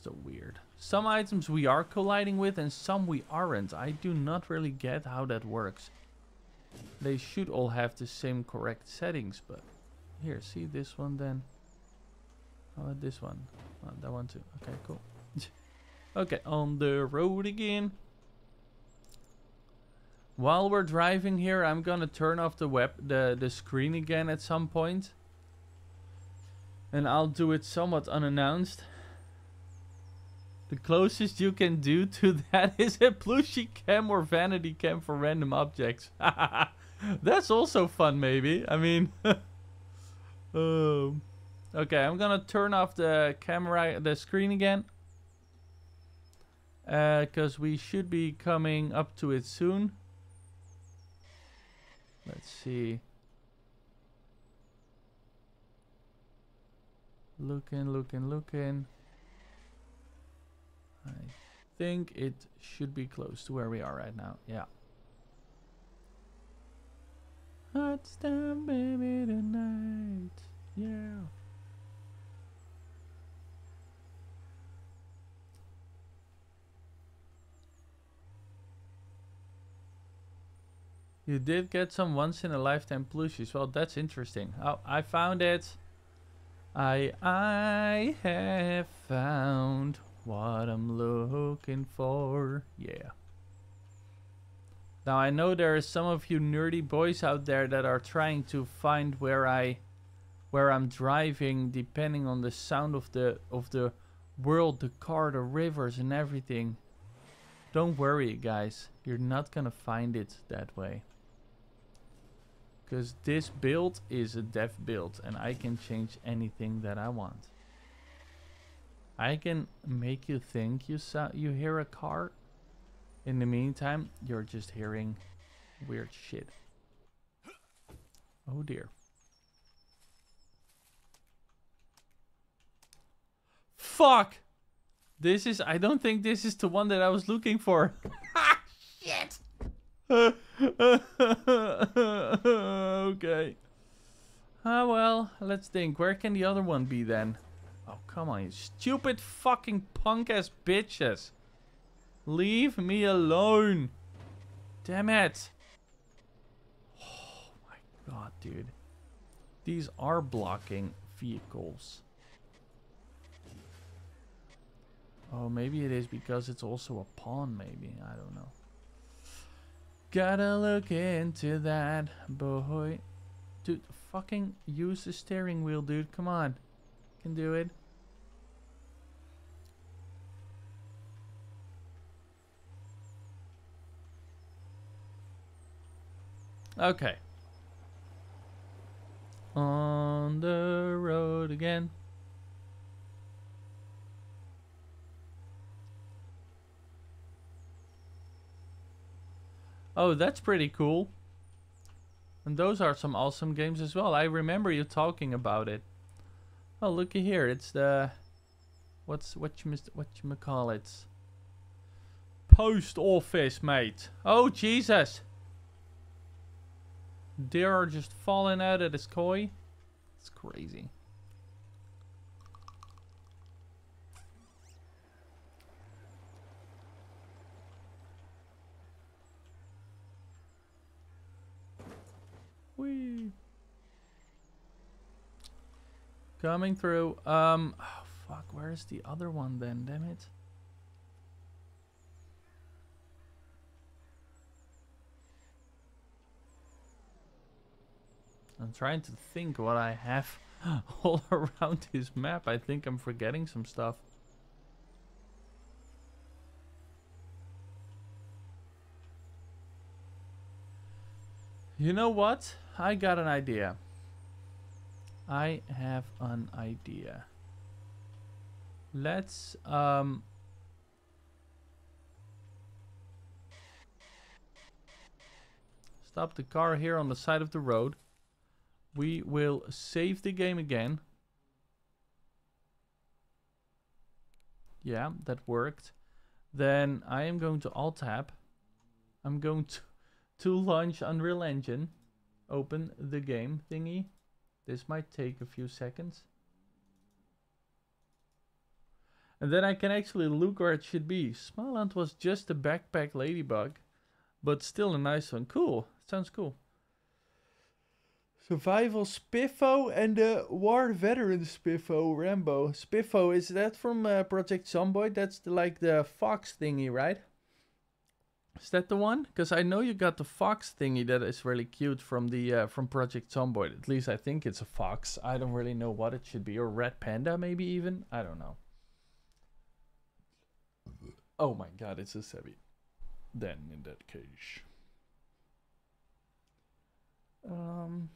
So weird. Some items we are colliding with and some we aren't. I do not really get how that works. They should all have the same correct settings, but... Here, see this one then. How about this one? Oh, that one too. Okay, cool. Okay, on the road again. While we're driving here, I'm gonna turn off the web, the, the screen again at some point. And I'll do it somewhat unannounced. The closest you can do to that is a plushie cam or vanity cam for random objects. That's also fun, maybe. I mean... Um, okay, I'm gonna turn off the camera, the screen again, because uh, we should be coming up to it soon. Let's see. Looking, looking, looking. I think it should be close to where we are right now. Yeah. Hot time, baby, tonight. Yeah. You did get some once in a lifetime plushies. Well, that's interesting. Oh, I found it. I I have found what I'm looking for. Yeah. Now I know there is some of you nerdy boys out there that are trying to find where I where I'm driving depending on the sound of the of the world, the car, the rivers and everything. Don't worry guys, you're not gonna find it that way. Because this build is a dev build and I can change anything that I want. I can make you think you saw, you hear a car. In the meantime, you're just hearing weird shit. Oh dear. Fuck! This is, I don't think this is the one that I was looking for. Ha! Shit! Okay. Ah well, let's think. Where can the other one be then? Oh come on, you stupid fucking punk ass bitches. Leave me alone. Damn it. Oh my god, dude. These are blocking vehicles. Oh, maybe it is because it's also a pawn, maybe. I don't know. Gotta look into that, boy. Dude, fucking use the steering wheel, dude. Come on. Can do it. Okay. On the road again. Oh, that's pretty cool. And those are some awesome games as well. I remember you talking about it. Oh, looky here. It's the what's what you must what you call it? Post office, mate. Oh, Jesus. Deer are just falling out of this koi. It's crazy. Whee. Coming through. Um, oh fuck, where is the other one then? Damn it. I'm trying to think what I have all around this map. I think I'm forgetting some stuff. You know what? I got an idea. I have an idea. Let's um stop the car here on the side of the road. We will save the game again. Yeah, that worked. Then I am going to Alt-Tab. I'm going to, to launch Unreal Engine. Open the game thingy. This might take a few seconds. And then I can actually look where it should be. Smiland was just a backpack ladybug. But still a nice one. Cool. Sounds cool. Survival Spiffo and the War Veteran Spiffo Rambo. Spiffo, is that from uh, Project Zomboid? That's the, like the fox thingy, right? Is that the one? Because I know you got the fox thingy that is really cute from the uh, from Project Zomboid. At least I think it's a fox. I don't really know what it should be. Or red panda maybe even? I don't know. Oh my god, it's a Sebi. Then in that case. Um...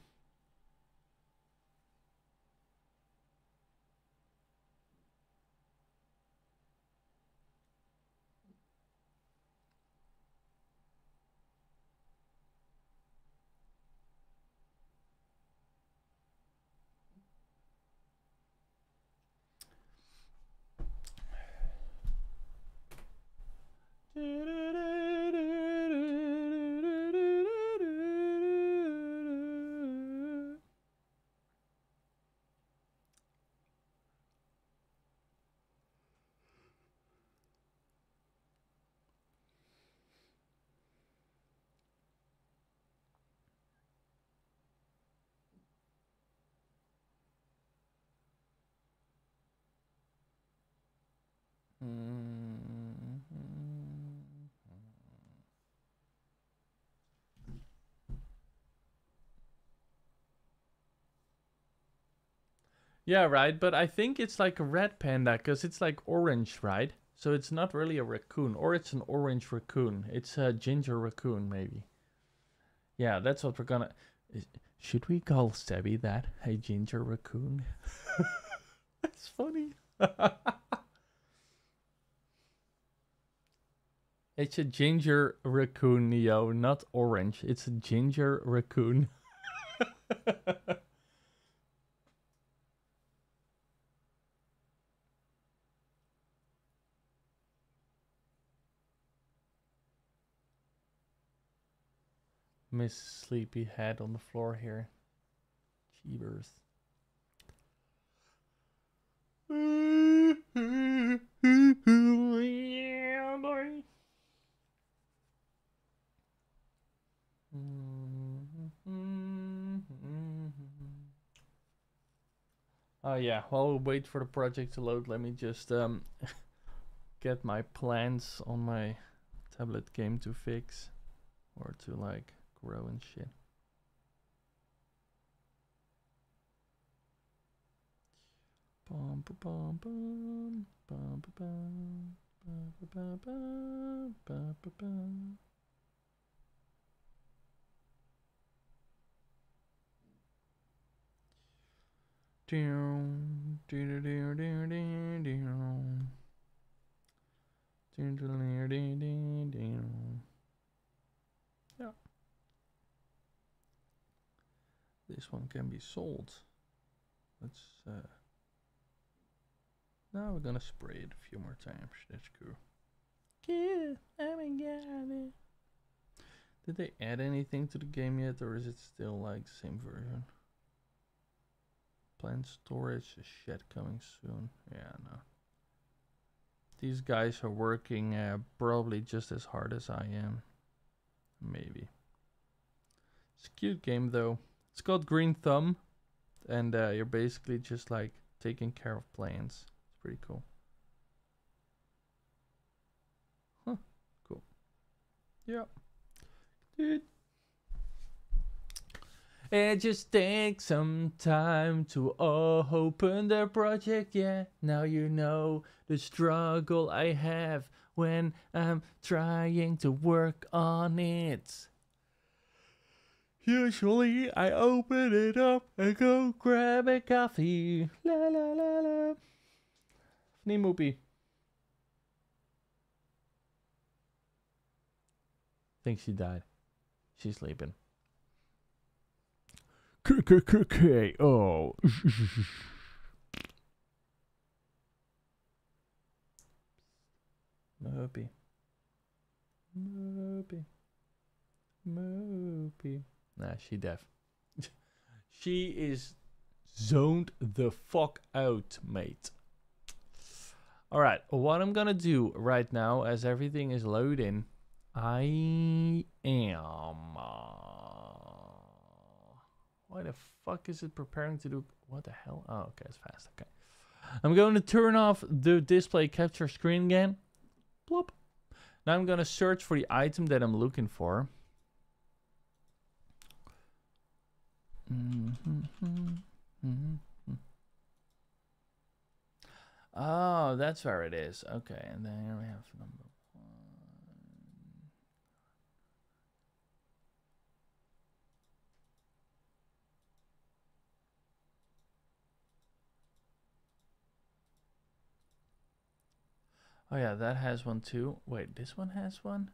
Yeah, right, but I think it's like a red panda because it's like orange, right? So it's not really a raccoon, or it's an orange raccoon. It's a ginger raccoon, maybe. Yeah, that's what we're gonna... Should we call Sebby that? Hey, ginger raccoon? That's funny. It's a ginger raccoon, Neo, not orange. It's a ginger raccoon. Miss Sleepy Head on the floor here. Cheebers. Yeah, boy. Oh yeah, while we wait for the project to load, let me just um get my plans on my tablet game to fix or to like grow and shit. Bum, bum, bum, bum, bum, bum, bum, bum, bum. Down, down, down, down, down, down. Down, down, down, down, down. Yeah. This one can be sold. Let's uh now we're gonna spray it a few more times. That's cool. Cool. Oh my god. Did they add anything to the game yet, or is it still like the same version? Plant storage is shit coming soon. Yeah, no. These guys are working uh, probably just as hard as I am. Maybe. It's a cute game though. It's called Green Thumb. And uh, you're basically just like taking care of plants. It's pretty cool. Huh. Cool. Yeah. Dude. It just takes some time to open the project, yeah. Now you know the struggle I have when I'm trying to work on it. Usually I open it up and go grab a coffee. La la la la. Nee, Moopy. Think she died. She's sleeping. K K K K O. Moopy. Moopy. Moopy. Nah, she deaf. She is zoned the fuck out, mate. Alright, what I'm gonna do right now, as everything is loading, I am... Uh... Why the fuck is it preparing to do... What the hell? Oh, okay, it's fast, okay. I'm going to turn off the display capture screen again. Bloop. Now I'm going to search for the item that I'm looking for. Mm-hmm, mm-hmm. Oh, that's where it is. Okay, and then here we have number. Oh yeah, that has one too. Wait, this one has one?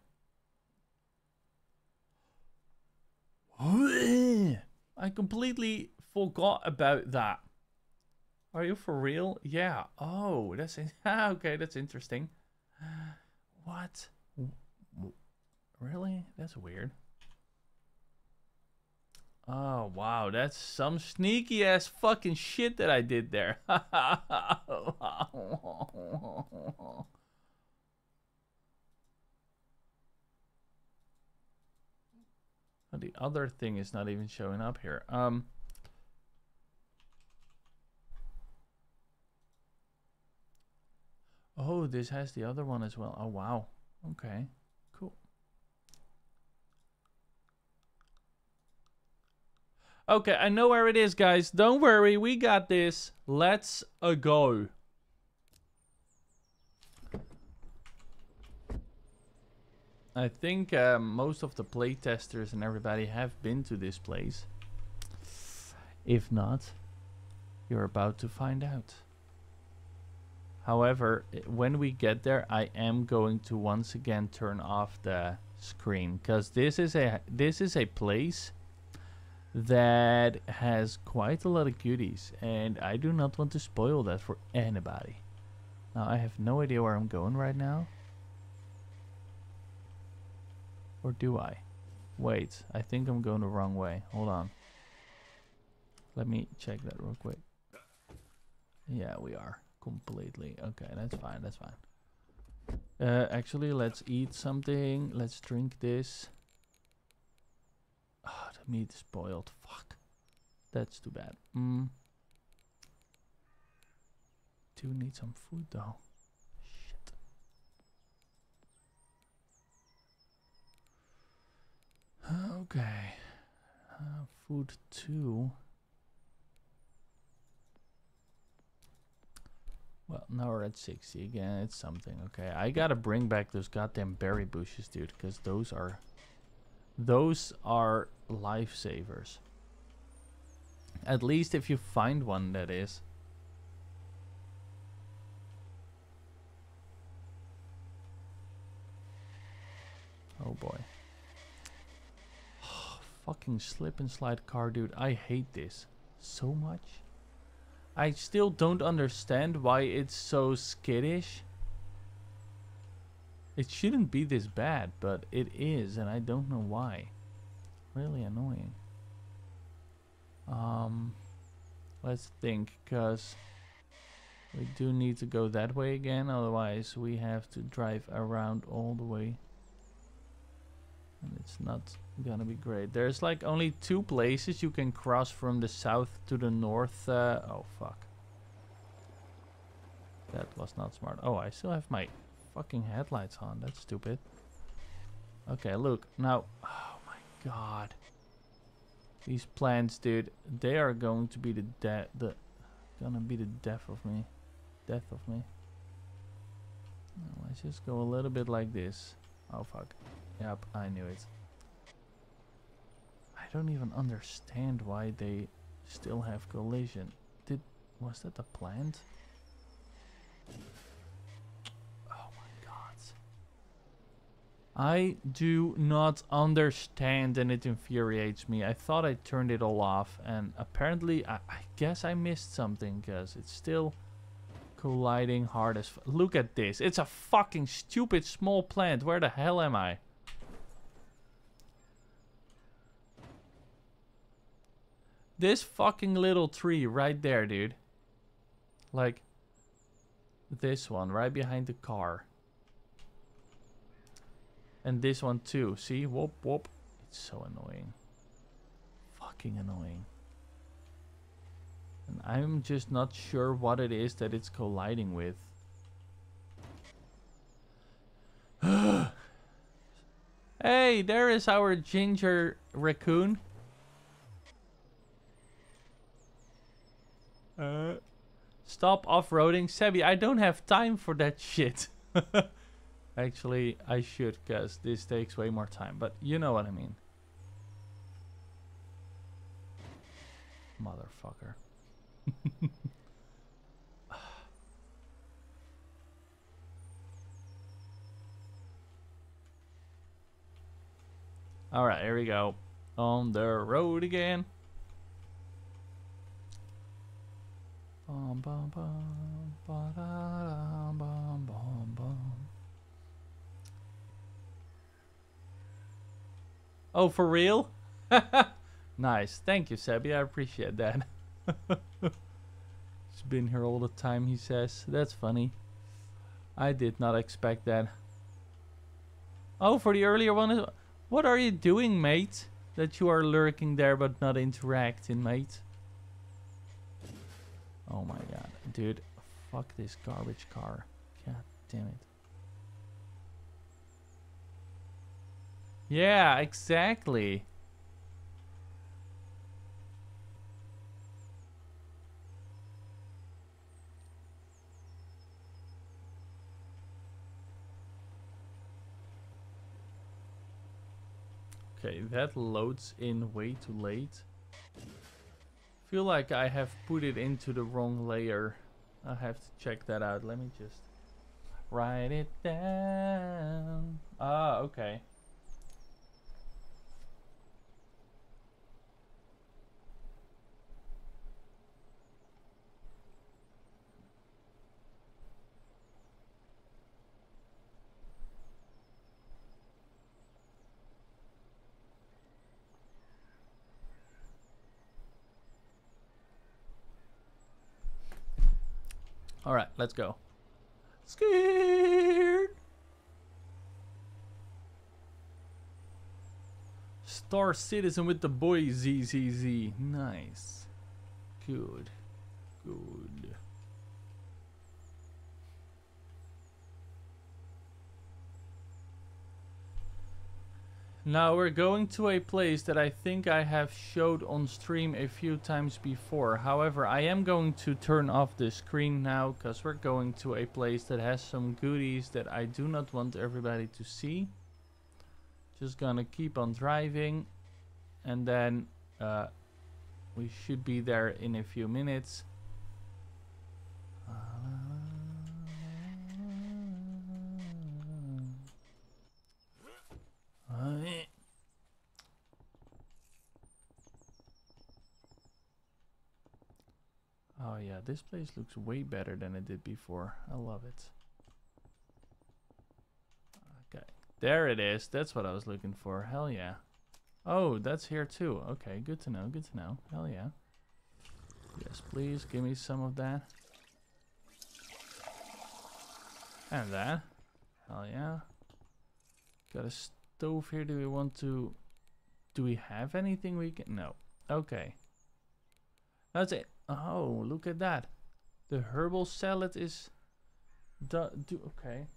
I completely forgot about that. Are you for real? Yeah. Oh, that's in okay, that's interesting. What? Really? That's weird. Oh, wow. That's some sneaky ass fucking shit that I did there. The other thing is not even showing up here. Um, oh, this has the other one as well. Oh, wow. Okay, cool. Okay, I know where it is, guys. Don't worry, we got this. Let's a go. I think uh, most of the playtesters and everybody have been to this place. If not, you're about to find out. However, when we get there, I am going to once again turn off the screen, because this is a this is a place that has quite a lot of goodies, and I do not want to spoil that for anybody. Now, I have no idea where I'm going right now. Or do I? Wait, I think I'm going the wrong way. Hold on. Let me check that real quick. Yeah, we are. Completely. Okay, that's fine, that's fine. Uh, actually, let's eat something. Let's drink this. Oh, the meat is boiled. Fuck. That's too bad. Mm. Do need some food, though. Shit. Okay. Uh, food too. Well, now we're at sixty again. It's something. Okay, I gotta bring back those goddamn berry bushes, dude, because those are those are lifesavers. At least if you find one, that is. Oh boy. Oh, fucking slip and slide car, dude. I hate this so much. I still don't understand why it's so skittish. It shouldn't be this bad, but it is, and I don't know why. Really annoying. Um, let's think, because we do need to go that way again, otherwise we have to drive around all the way. And it's not gonna be great. There's like only two places you can cross from the south to the north. Uh, oh fuck. That was not smart. Oh, I still have my fucking headlights on. That's stupid. Okay, look. Now, oh my god. These plants, dude, they are going to be the de the gonna be the death of me. Death of me. Now, let's just go a little bit like this. Oh fuck. Yep, I knew it. I don't even understand why they still have collision. Did was that the plant? Oh my god. I do not understand, and it infuriates me. I thought I turned it all off, and apparently I, I guess I missed something, because it's still colliding hard as f- Look at this. It's a fucking stupid small plant. Where the hell am I? This fucking little tree right there, dude. Like, this one right behind the car. And this one too. See? Whoop, whoop. It's so annoying. Fucking annoying. And I'm just not sure what it is that it's colliding with. Hey, there is our ginger raccoon. Uh, stop off-roading, Sebby. I don't have time for that shit. Actually, I should, because this takes way more time, but you know what I mean. Motherfucker. All right, here we go. On the road again. Bum, bum, bum, ba, da, da, bum, bum, bum. Oh, for real? Nice. Thank you, Sebby. I appreciate that. He's been here all the time, he says. That's funny. I did not expect that. Oh, for the earlier one. What are you doing, mate? That you are lurking there but not interacting, mate. Oh my god, dude, fuck this garbage car. God damn it. Yeah, exactly. Okay, that loads in way too late. Feel like I have put it into the wrong layer. I have to check that out. Let me just write it down. Ah, okay. All right, let's go. Scared. Star Citizen with the boy Z Z Z. Nice. Good. Good. Now we're going to a place that I think I have showed on stream a few times before. However, I am going to turn off the screen now because we're going to a place that has some goodies that I do not want everybody to see. Just gonna keep on driving, and then uh, we should be there in a few minutes. Oh yeah, this place looks way better than it did before. I love it. Okay, there it is. That's what I was looking for. Hell yeah. Oh, that's here too. Okay, good to know, good to know. Hell yeah. Yes, please give me some of that. And that. Hell yeah. Got a stove here. Do we want to... Do we have anything we can... No. Okay. That's it. Oh, look at that. The herbal salad is... Do, do, okay.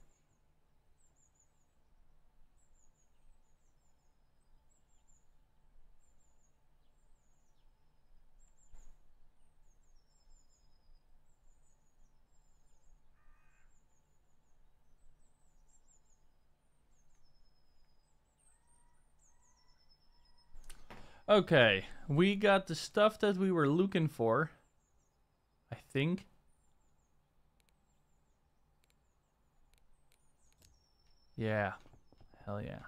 Okay, we got the stuff that we were looking for, I think. Yeah, hell yeah.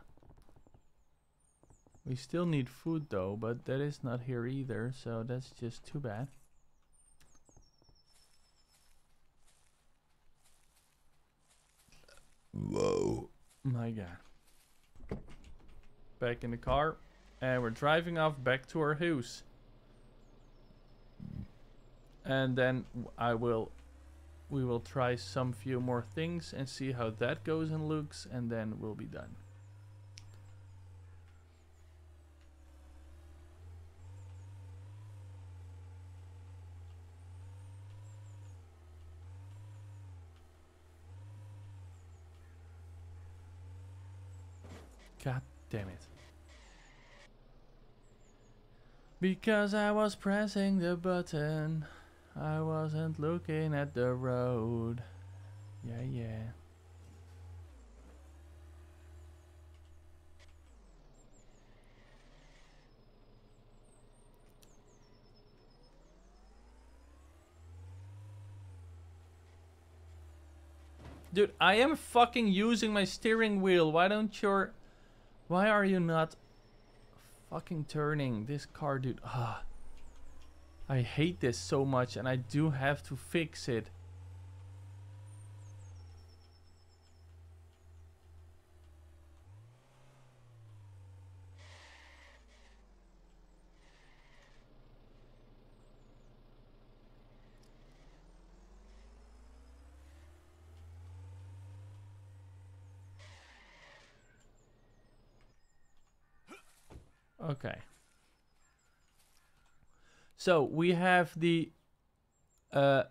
We still need food though, but that is not here either, so that's just too bad. Whoa. My God. Back in the car. And we're driving off back to our house. And then I will, we will try some few more things and see how that goes and looks, and then we'll be done. God damn it. Because I was pressing the button, I wasn't looking at the road. Yeah, yeah. Dude, I am fucking using my steering wheel. Why don't you... Why are you not... Fucking turning this car, dude. Ah, I hate this so much, and I do have to fix it. Okay. So we have the uh,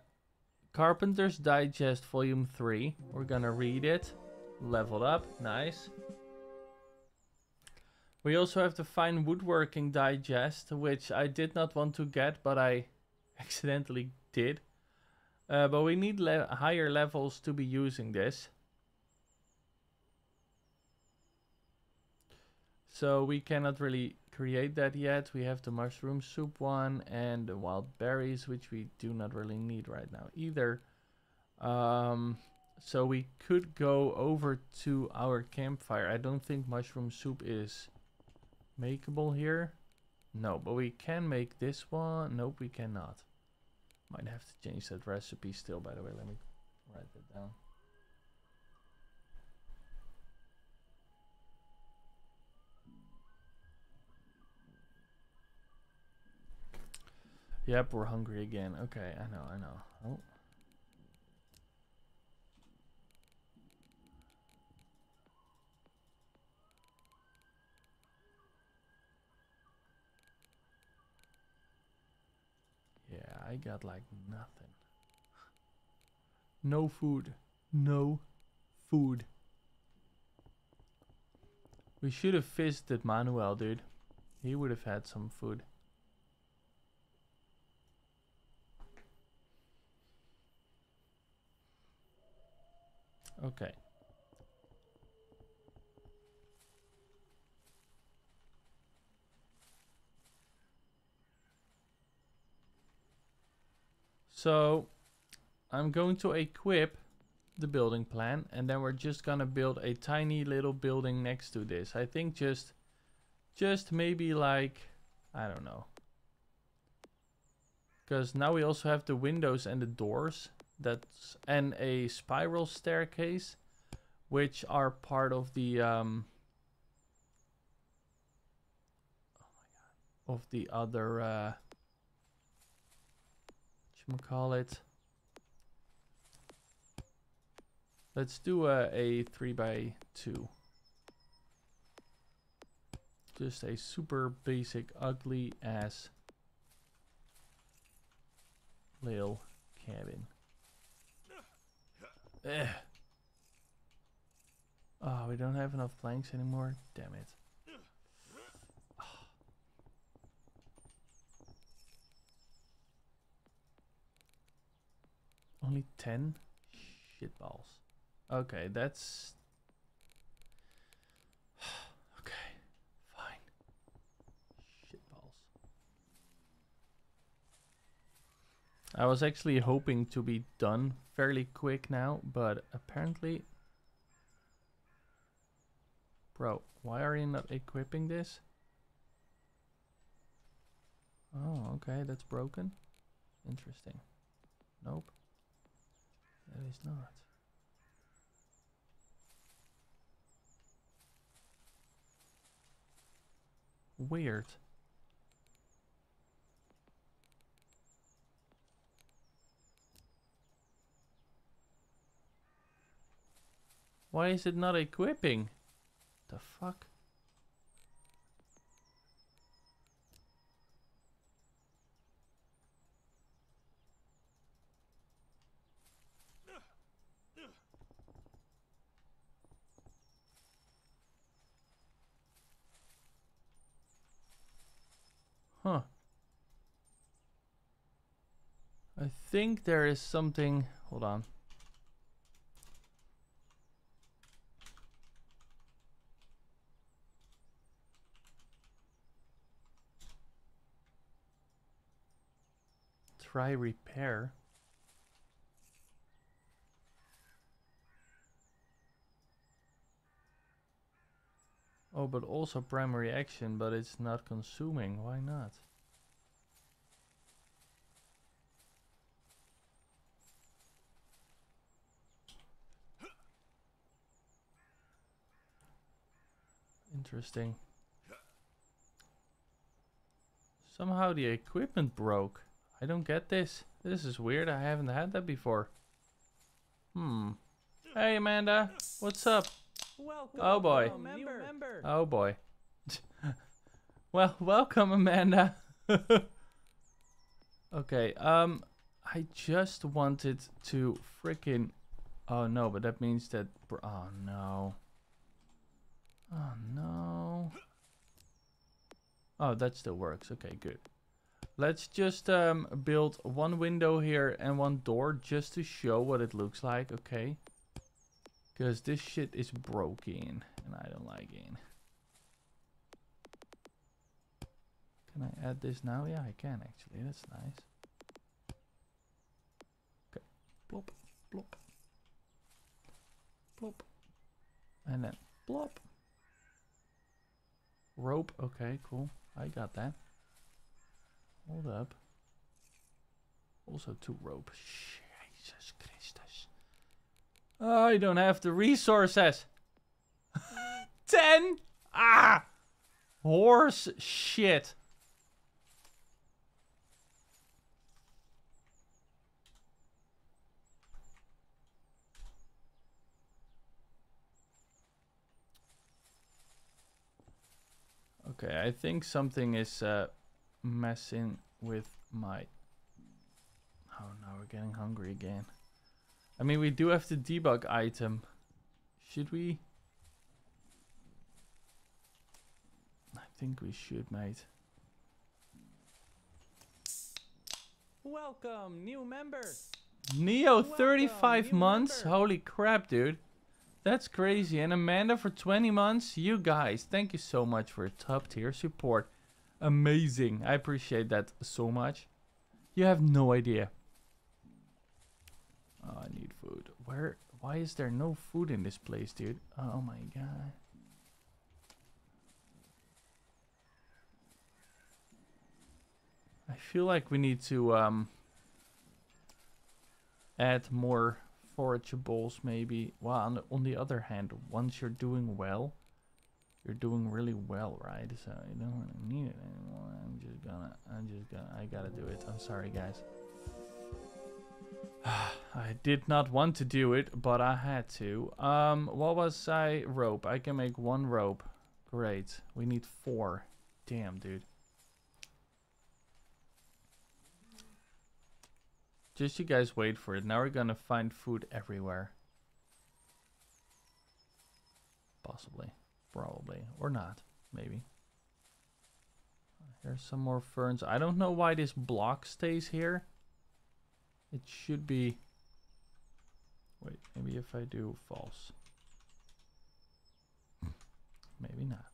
Carpenter's Digest Volume three. We're gonna read it. Leveled up. Nice. We also have the Fine Woodworking Digest, which I did not want to get, but I accidentally did. Uh, but we need le- higher levels to be using this. So we cannot really create that yet. We have the mushroom soup one and the wild berries, which we do not really need right now either. Um, so we could go over to our campfire. I don't think mushroom soup is makeable here. No, but we can make this one. Nope, we cannot. Might have to change that recipe still, by the way. Let me write that down. Yep, we're hungry again. Okay, I know, I know. Oh. Yeah, I got like nothing. No food. No food. We should have visited Manuel, dude. He would have had some food. Okay. So I'm going to equip the building plan, and then we're just gonna build a tiny little building next to this. I think just just maybe like, I don't know. Because now we also have the windows and the doors. That's and a spiral staircase, which are part of the um, oh my God, of the other uh, whatchamacallit. Let's do a, a three by two, just a super basic, ugly ass little cabin. Ugh. Oh, we don't have enough planks anymore. Damn it. Oh. Only ten? Shit balls. Okay, that's... okay, fine. Shit balls. I was actually hoping to be done fairly quick now, but apparently, bro, why are you not equipping this? Oh, okay, that's broken. Interesting. Nope, that is not. Weird. Why is it not equipping? The fuck? Huh. I think there is something. Hold on. Try repair. Oh, but also primary action, but it's not consuming. Why not? Interesting. Somehow the equipment broke. I don't get this. This is weird. I haven't had that before. Hmm. Hey, Amanda. What's up? Welcome. Oh, boy. Member. Oh, boy. Well, welcome, Amanda. Okay. Um, I just wanted to freaking... Oh no, but that means that... Oh no. Oh no. Oh, that still works. Okay, good. Let's just um, build one window here and one door just to show what it looks like, okay? Because this shit is broken and I don't like it. Can I add this now? Yeah, I can actually. That's nice. Okay. Plop, plop, plop, and then plop. Rope. Okay, cool. I got that. Hold up. Also two rope. Jesus Christus. I don't have the resources. Ten. Ah. Horse shit. Okay, I think something is uh, messing with my... Oh no, we're getting hungry again. I mean, we do have the debug item. Should we? I think we should, mate. Welcome, new members. Neo, thirty-five months. Holy crap, dude. That's crazy. And Amanda for twenty months. You guys, thank you so much for top tier support. Amazing. I appreciate that so much. You have no idea. Oh, I need food. Where? Why is there no food in this place, dude? Oh my god. I feel like we need to um, add more... forageables maybe. Well, on the, on the other hand, once you're doing well, you're doing really well, right? So you don't really need it anymore. I'm just gonna, I'm just gonna, I gotta do it. I'm sorry, guys. I did not want to do it, but I had to. Um, what was I? Rope. I can make one rope. Great. We need four. Damn, dude. Just you guys wait for it. Now we're gonna find food everywhere. Possibly. Probably. Or not. Maybe. Here's some more ferns. I don't know why this block stays here. It should be... Wait, maybe if I do false. Maybe not.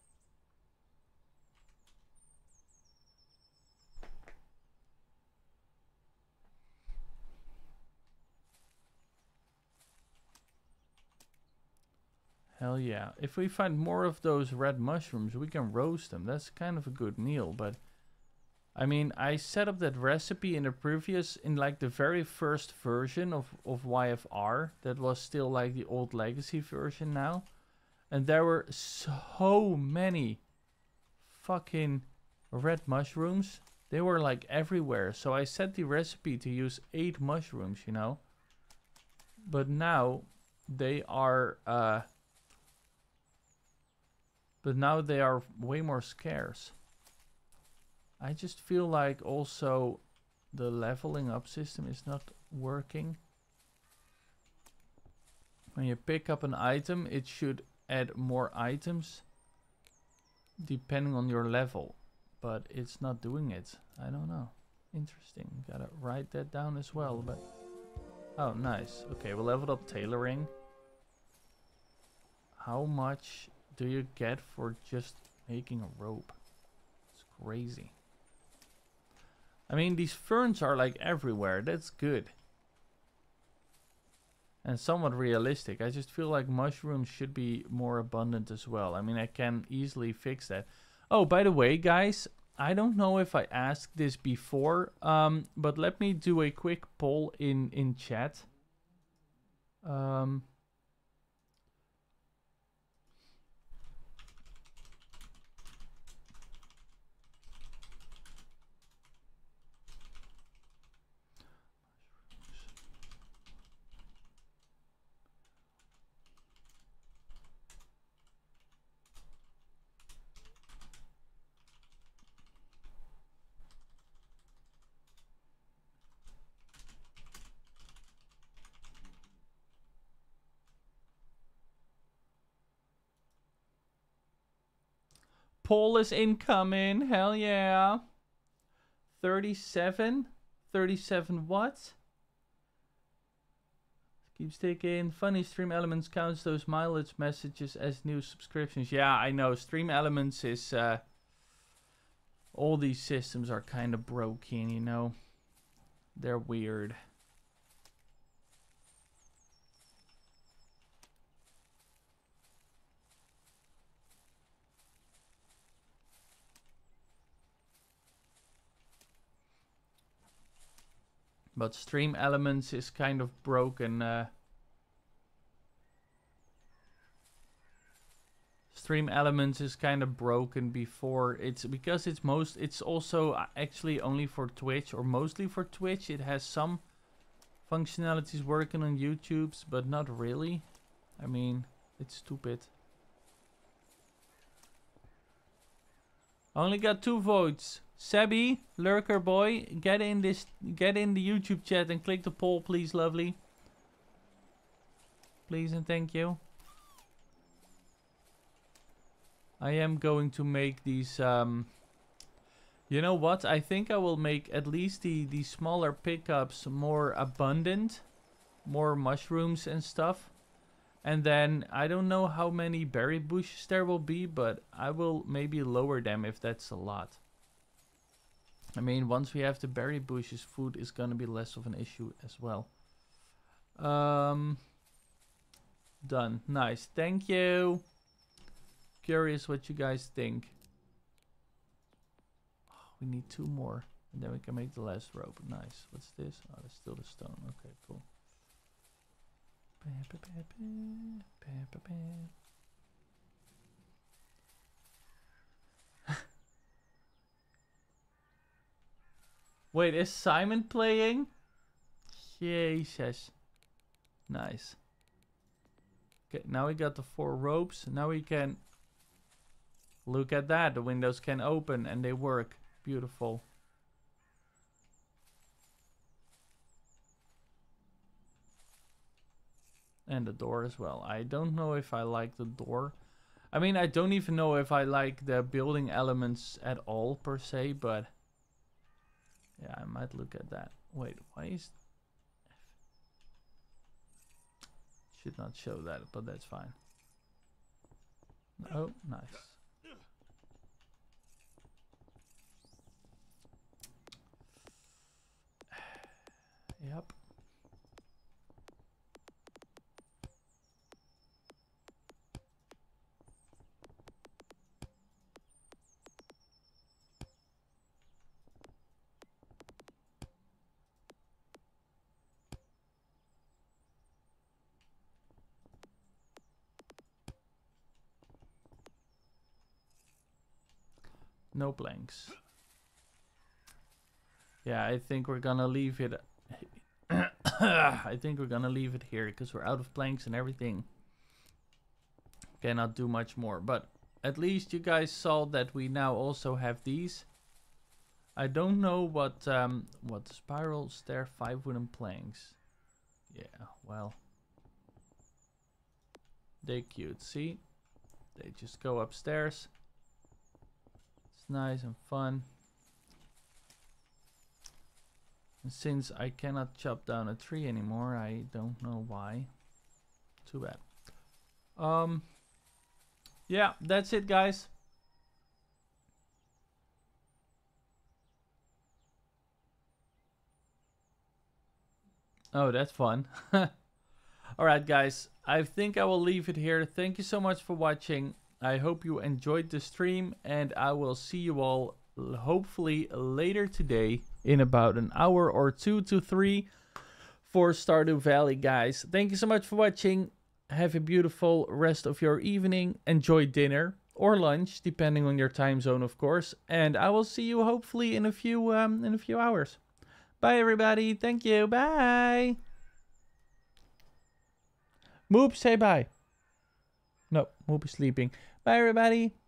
Hell yeah. If we find more of those red mushrooms, we can roast them. That's kind of a good meal, but... I mean, I set up that recipe in the previous... In like the very first version of, of Y F R. That was still like the old legacy version now. And there were so many fucking red mushrooms. They were like everywhere. So I set the recipe to use eight mushrooms, you know. But now they are... Uh, But now they are way more scarce. I just feel like also the leveling up system is not working. When you pick up an item, it should add more items depending on your level. But it's not doing it. I don't know. Interesting. Gotta write that down as well. But oh, nice. Okay, we leveled up tailoring. How much... do you get for just making a rope? It's crazy. I mean, these ferns are like everywhere. That's good. And somewhat realistic. I just feel like mushrooms should be more abundant as well. I mean, I can easily fix that. Oh, by the way, guys, I don't know if I asked this before, um, but let me do a quick poll in, in chat. Um... Poll is incoming. Hell yeah. thirty-seven? thirty-seven what? Keeps taking. Funny, Stream Elements counts those mileage messages as new subscriptions. Yeah, I know. Stream Elements is... Uh, all these systems are kind of broken, you know? They're weird. But Stream Elements is kind of broken. Uh, Stream Elements is kind of broken before it's because it's most. It's also actually only for Twitch or mostly for Twitch. It has some functionalities working on YouTube's, but not really. I mean, it's stupid. Only got two votes. Sebby, lurker boy, get in this, get in the YouTube chat and click the poll, please, lovely. Please and thank you. I am going to make these. Um, you know what? I think I will make at least the the smaller pickups more abundant, more mushrooms and stuff. And then, I don't know how many berry bushes there will be, but I will maybe lower them if that's a lot. I mean, once we have the berry bushes, food is going to be less of an issue as well. Um, done. Nice. Thank you. Curious what you guys think. Oh, we need two more. And then we can make the last rope. Nice. What's this? Oh, that's still the stone. Okay, cool. Wait, is Simon playing? Jesus. Nice. Okay, now we got the four ropes. Now we can... Look at that. The windows can open and they work. Beautiful. And the door as well. I don't know if I like the door. I mean, I don't even know if I like the building elements at all, per se, but... Yeah, I might look at that. Wait, why is... Should not show that, but that's fine. Oh, nice. Yep. No blanks. Yeah, I think we're gonna leave it. I think we're gonna leave it here because we're out of blanks and everything. Cannot do much more, but at least you guys saw that we now also have these. I don't know what um what spiral stair, five wooden planks. Yeah, well, they're cute. See, they just go upstairs. It's nice and fun. And since I cannot chop down a tree anymore, I don't know why. Too bad. Um, yeah, that's it, guys. Oh, that's fun. Alright, guys. I think I will leave it here. Thank you so much for watching. I hope you enjoyed the stream, and I will see you all hopefully later today in about an hour or two to three for Stardew Valley, guys. Thank you so much for watching. Have a beautiful rest of your evening. Enjoy dinner or lunch, depending on your time zone, of course. And I will see you hopefully in a few um, in a few hours. Bye, everybody. Thank you. Bye. Moop, say bye. No, Moop is sleeping. Bye, everybody.